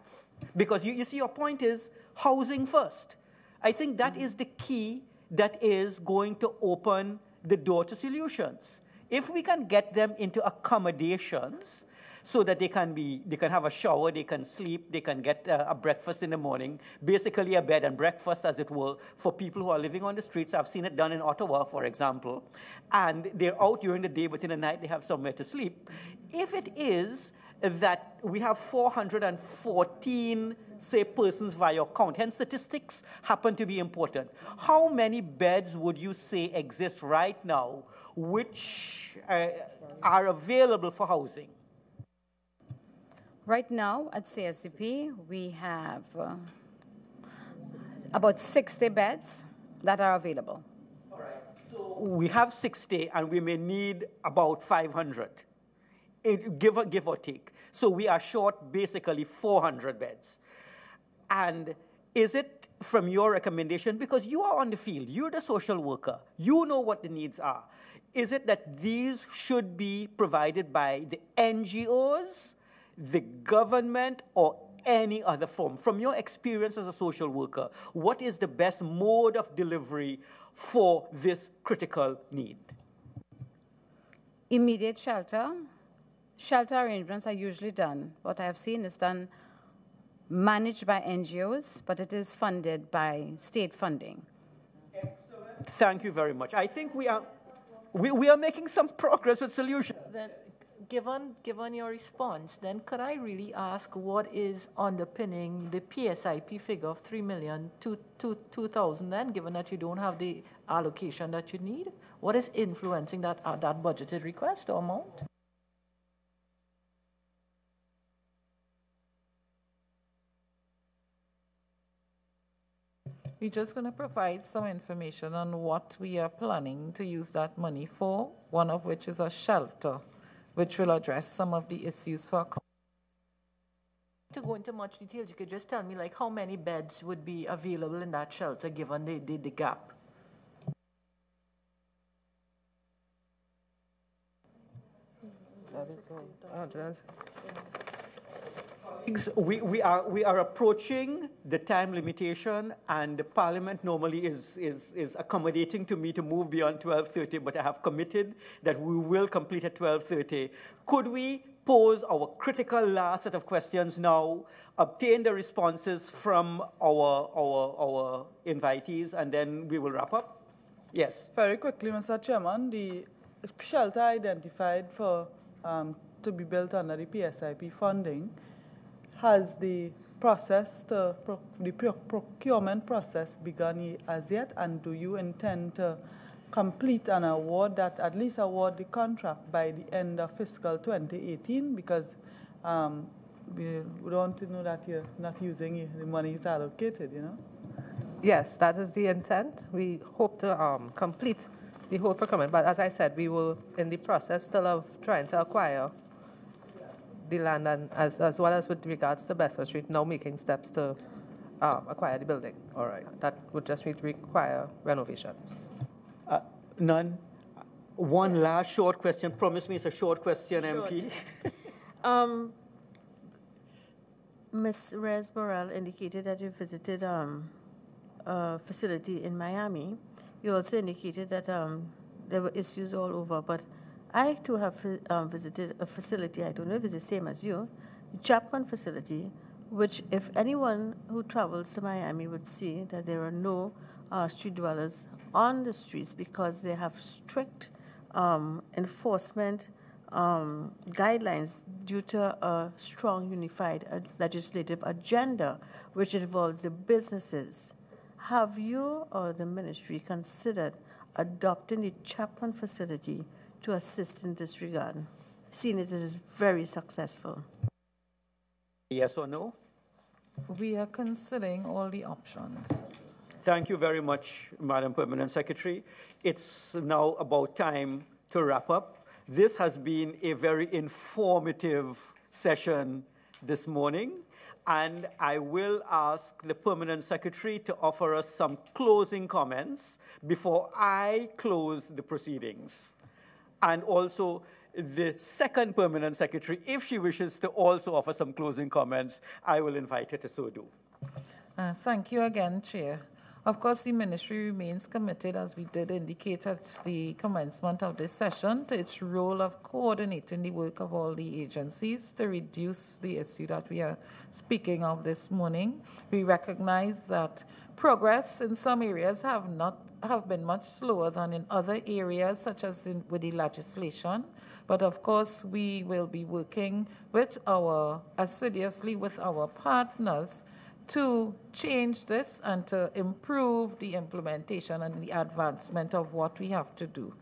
Because you see, your point is housing first. I think that is the key that is going to open the door to solutions. If we can get them into accommodations so that they can have a shower, they can sleep, they can get a breakfast in the morning, basically a bed and breakfast, as it were, for people who are living on the streets. I've seen it done in Ottawa, for example. And they're out during the day, but in the night they have somewhere to sleep. If it is that we have 414, say, persons by your count. Hence, statistics happen to be important. How many beds would you say exist right now which are available for housing? Right now at CSDP, we have about 60 beds that are available. All right. So we have 60, and we may need about 500. Give or take. So we are short basically 400 beds. And is it from your recommendation, because you are on the field, you're the social worker, you know what the needs are, is it that these should be provided by the NGOs, the government, or any other form? From your experience as a social worker, what is the best mode of delivery for this critical need? Immediate shelter shelter arrangements are usually done. What I have seen is done managed by NGOs, but it is funded by state funding. Excellent. Thank you very much. I think we are making some progress with solutions. Then, given your response, then could I really ask what is underpinning the PSIP figure of $3,000 to $2,000, given that you don't have the allocation that you need? What is influencing that budgeted request or amount? We're just going to provide some information on what we are planning to use that money for, one of which is a shelter, which will address some of the issues for our community. To go into much detail, you could just tell me like how many beds would be available in that shelter given the gap? That is all. We are approaching the time limitation, and the Parliament normally is accommodating to me to move beyond 12:30, but I have committed that we will complete at 12:30. Could we pose our critical last set of questions now, obtain the responses from our invitees, and then we will wrap up? Yes. Very quickly, Mr. Chairman, the shelter identified for to be built under the PSIP funding has the process, the procurement process begun as yet, and do you intend to complete an award that at least award the contract by the end of fiscal 2018? Because we don't know that you're not using the money is allocated, you know? Yes, that is the intent. We hope to complete the whole procurement, but as I said, we will in the process still of trying to acquire the land, and as well as with regards to Besson Street, now making steps to acquire the building. All right. That would just require renovations. None. One last short question. Promise me it's a short question, short. MP. Ms. Reyes-Borel indicated that you visited a facility in Miami. You also indicated that there were issues all over, but I too have visited a facility, I don't know if it's the same as you, the Chapman facility, which if anyone who travels to Miami would see that there are no street dwellers on the streets because they have strict enforcement guidelines due to a strong unified legislative agenda, which involves the businesses. Have you or the ministry considered adopting the Chapman facility to assist in this regard, seeing it is very successful? Yes or no? We are considering all the options. Thank you very much, Madam Permanent Secretary. It's now about time to wrap up. This has been a very informative session this morning, and I will ask the Permanent Secretary to offer us some closing comments before I close the proceedings. And also, the second Permanent Secretary, if she wishes to also offer some closing comments, I will invite her to so do. Thank you again, Chair. Of course, the Ministry remains committed, as we did indicate at the commencement of this session, to its role of coordinating the work of all the agencies to reduce the issue that we are speaking of this morning. We recognize that progress in some areas have been much slower than in other areas, such as with the legislation. But of course, we will be working assiduously with our partners to change this and to improve the implementation and the advancement of what we have to do.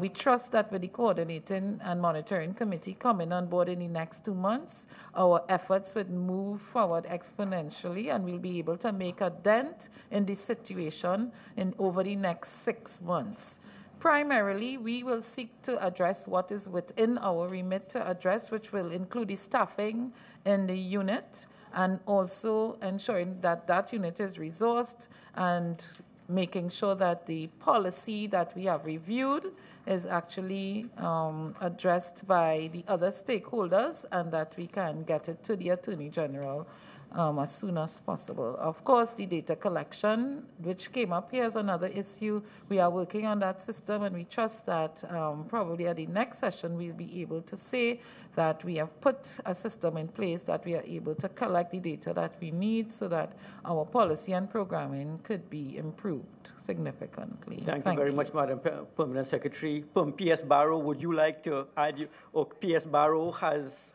We trust that with the Coordinating and Monitoring Committee coming on board in the next 2 months, our efforts would move forward exponentially, and we'll be able to make a dent in the situation over the next 6 months. Primarily, we will seek to address what is within our remit to address, which will include the staffing in the unit, and also ensuring that that unit is resourced and making sure that the policy that we have reviewed is actually addressed by the other stakeholders and that we can get it to the Attorney General as soon as possible. Of course, the data collection, which came up here, is another issue. We are working on that system, and we trust that probably at the next session we'll be able to say that we have put a system in place that we are able to collect the data that we need so that our policy and programming could be improved significantly. Thank you very much, Madam Permanent Secretary. PS Barrow, would you like to add? PS Barrow has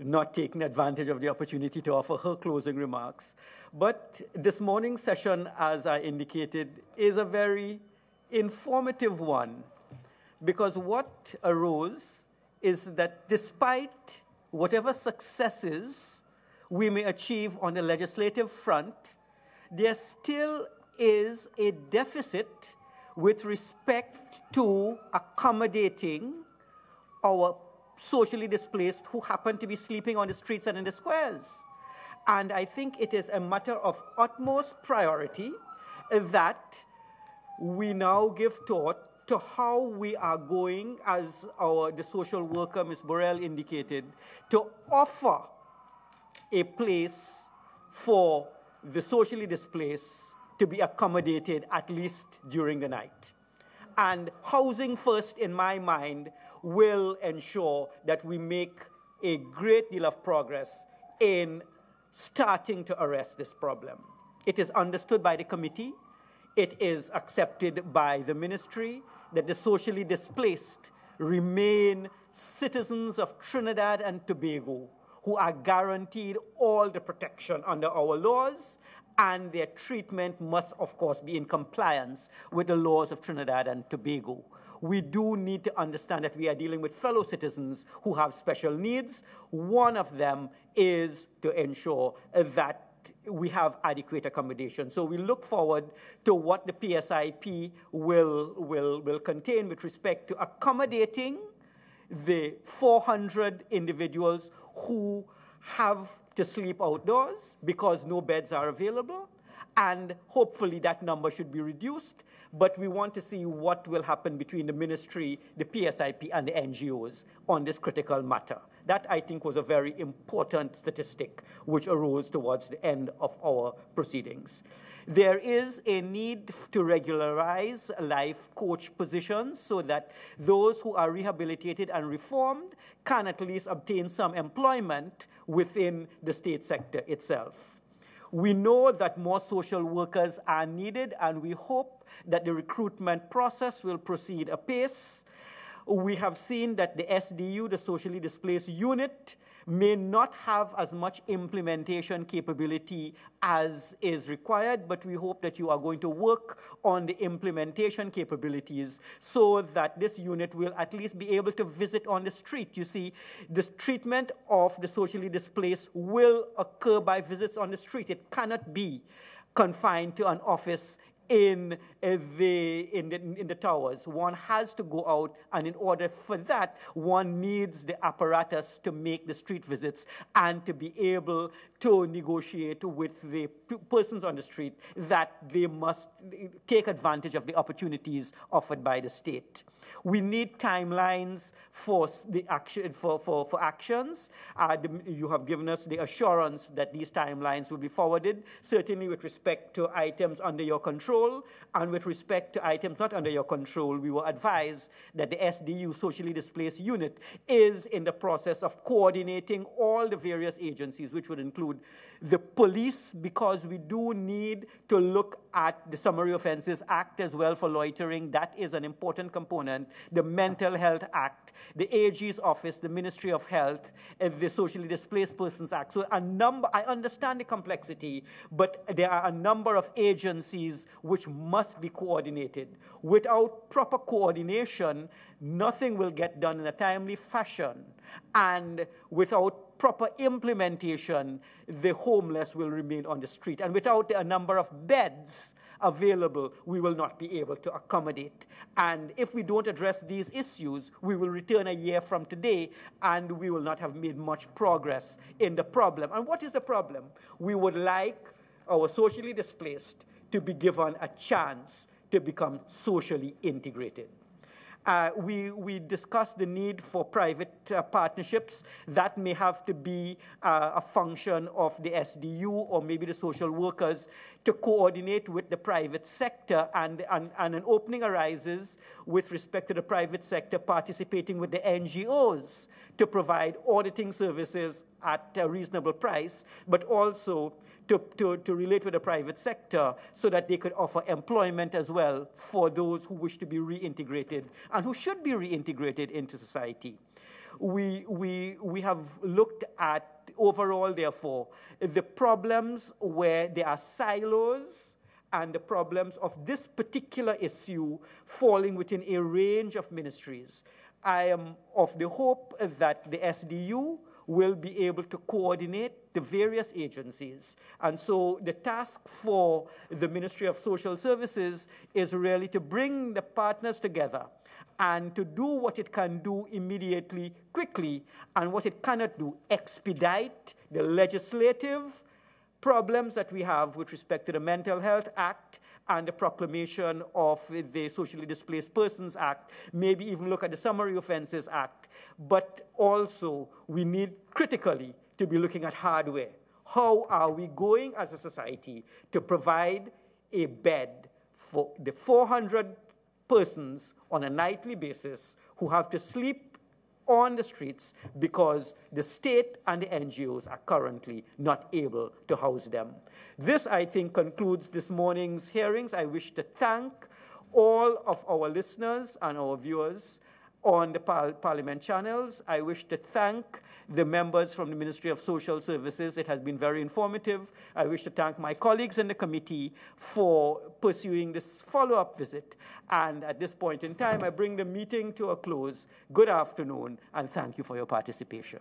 not taken advantage of the opportunity to offer her closing remarks. But this morning's session, as I indicated, is a very informative one, because what arose is that despite whatever successes we may achieve on the legislative front, there still is a deficit with respect to accommodating our socially displaced who happen to be sleeping on the streets and in the squares. And I think it is a matter of utmost priority that we now give thought to how we are going, as the social worker, Ms. Borel, indicated, to offer a place for the socially displaced to be accommodated at least during the night. And Housing First, in my mind, will ensure that we make a great deal of progress in starting to arrest this problem. It is understood by the committee, it is accepted by the ministry, that the socially displaced remain citizens of Trinidad and Tobago who are guaranteed all the protection under our laws, and their treatment must, of course, be in compliance with the laws of Trinidad and Tobago. We do need to understand that we are dealing with fellow citizens who have special needs. One of them is to ensure that we have adequate accommodation. So we look forward to what the PSIP will contain with respect to accommodating the 400 individuals who have to sleep outdoors because no beds are available, and hopefully that number should be reduced. But we want to see what will happen between the ministry, the PSIP, and the NGOs on this critical matter. That, I think, was a very important statistic which arose towards the end of our proceedings. There is a need to regularize life coach positions so that those who are rehabilitated and reformed can at least obtain some employment within the state sector itself. We know that more social workers are needed, and we hope that the recruitment process will proceed apace. We have seen that the SDU, the Socially Displaced Unit, may not have as much implementation capability as is required, but we hope that you are going to work on the implementation capabilities so that this unit will at least be able to visit on the street. You see, this treatment of the socially displaced will occur by visits on the street. It cannot be confined to an office in the towers. One has to go out, and in order for that, one needs the apparatus to make the street visits and to be able to negotiate with the persons on the street that they must take advantage of the opportunities offered by the state. We need timelines for the action, for actions. You have given us the assurance that these timelines will be forwarded, certainly with respect to items under your control, and with respect to items not under your control, we were advised that the SDU, Socially Displaced Unit, is in the process of coordinating all the various agencies, which would include the police, because we do need to look at the Summary Offences Act as well for loitering. That is an important component. The Mental Health Act, the AG's office, the Ministry of Health, the Socially Displaced Persons Act. So a number, I understand the complexity, but there are a number of agencies which must be coordinated. Without proper coordination, nothing will get done in a timely fashion. And without proper implementation, the homeless will remain on the street. And without a number of beds available, we will not be able to accommodate. And if we don't address these issues, we will return a year from today, and we will not have made much progress in the problem. And what is the problem? We would like our socially displaced to be given a chance to become socially integrated. We discussed the need for private partnerships that may have to be a function of the SDU or maybe the social workers to coordinate with the private sector, and an opening arises with respect to the private sector participating with the NGOs to provide auditing services at a reasonable price, but also to relate with the private sector so that they could offer employment as well for those who wish to be reintegrated and who should be reintegrated into society. We have looked at overall, therefore, the problems where there are silos and the problems of this particular issue falling within a range of ministries. I am of the hope that the SDU will be able to coordinate the various agencies. And so the task for the Ministry of Social Services is really to bring the partners together and to do what it can do immediately, quickly, and what it cannot do, expedite the legislative problems that we have with respect to the Mental Health Act and the proclamation of the Socially Displaced Persons Act, maybe even look at the Summary Offences Act, but also we need critically to be looking at hardware. How are we going as a society to provide a bed for the 400 persons on a nightly basis who have to sleep on the streets because the state and the NGOs are currently not able to house them? This, I think, concludes this morning's hearings. I wish to thank all of our listeners and our viewers on the Parliament channels. I wish to thank the members from the Ministry of Social Services. It has been very informative. I wish to thank my colleagues in the committee for pursuing this follow-up visit. And at this point in time, I bring the meeting to a close. Good afternoon, and thank you for your participation.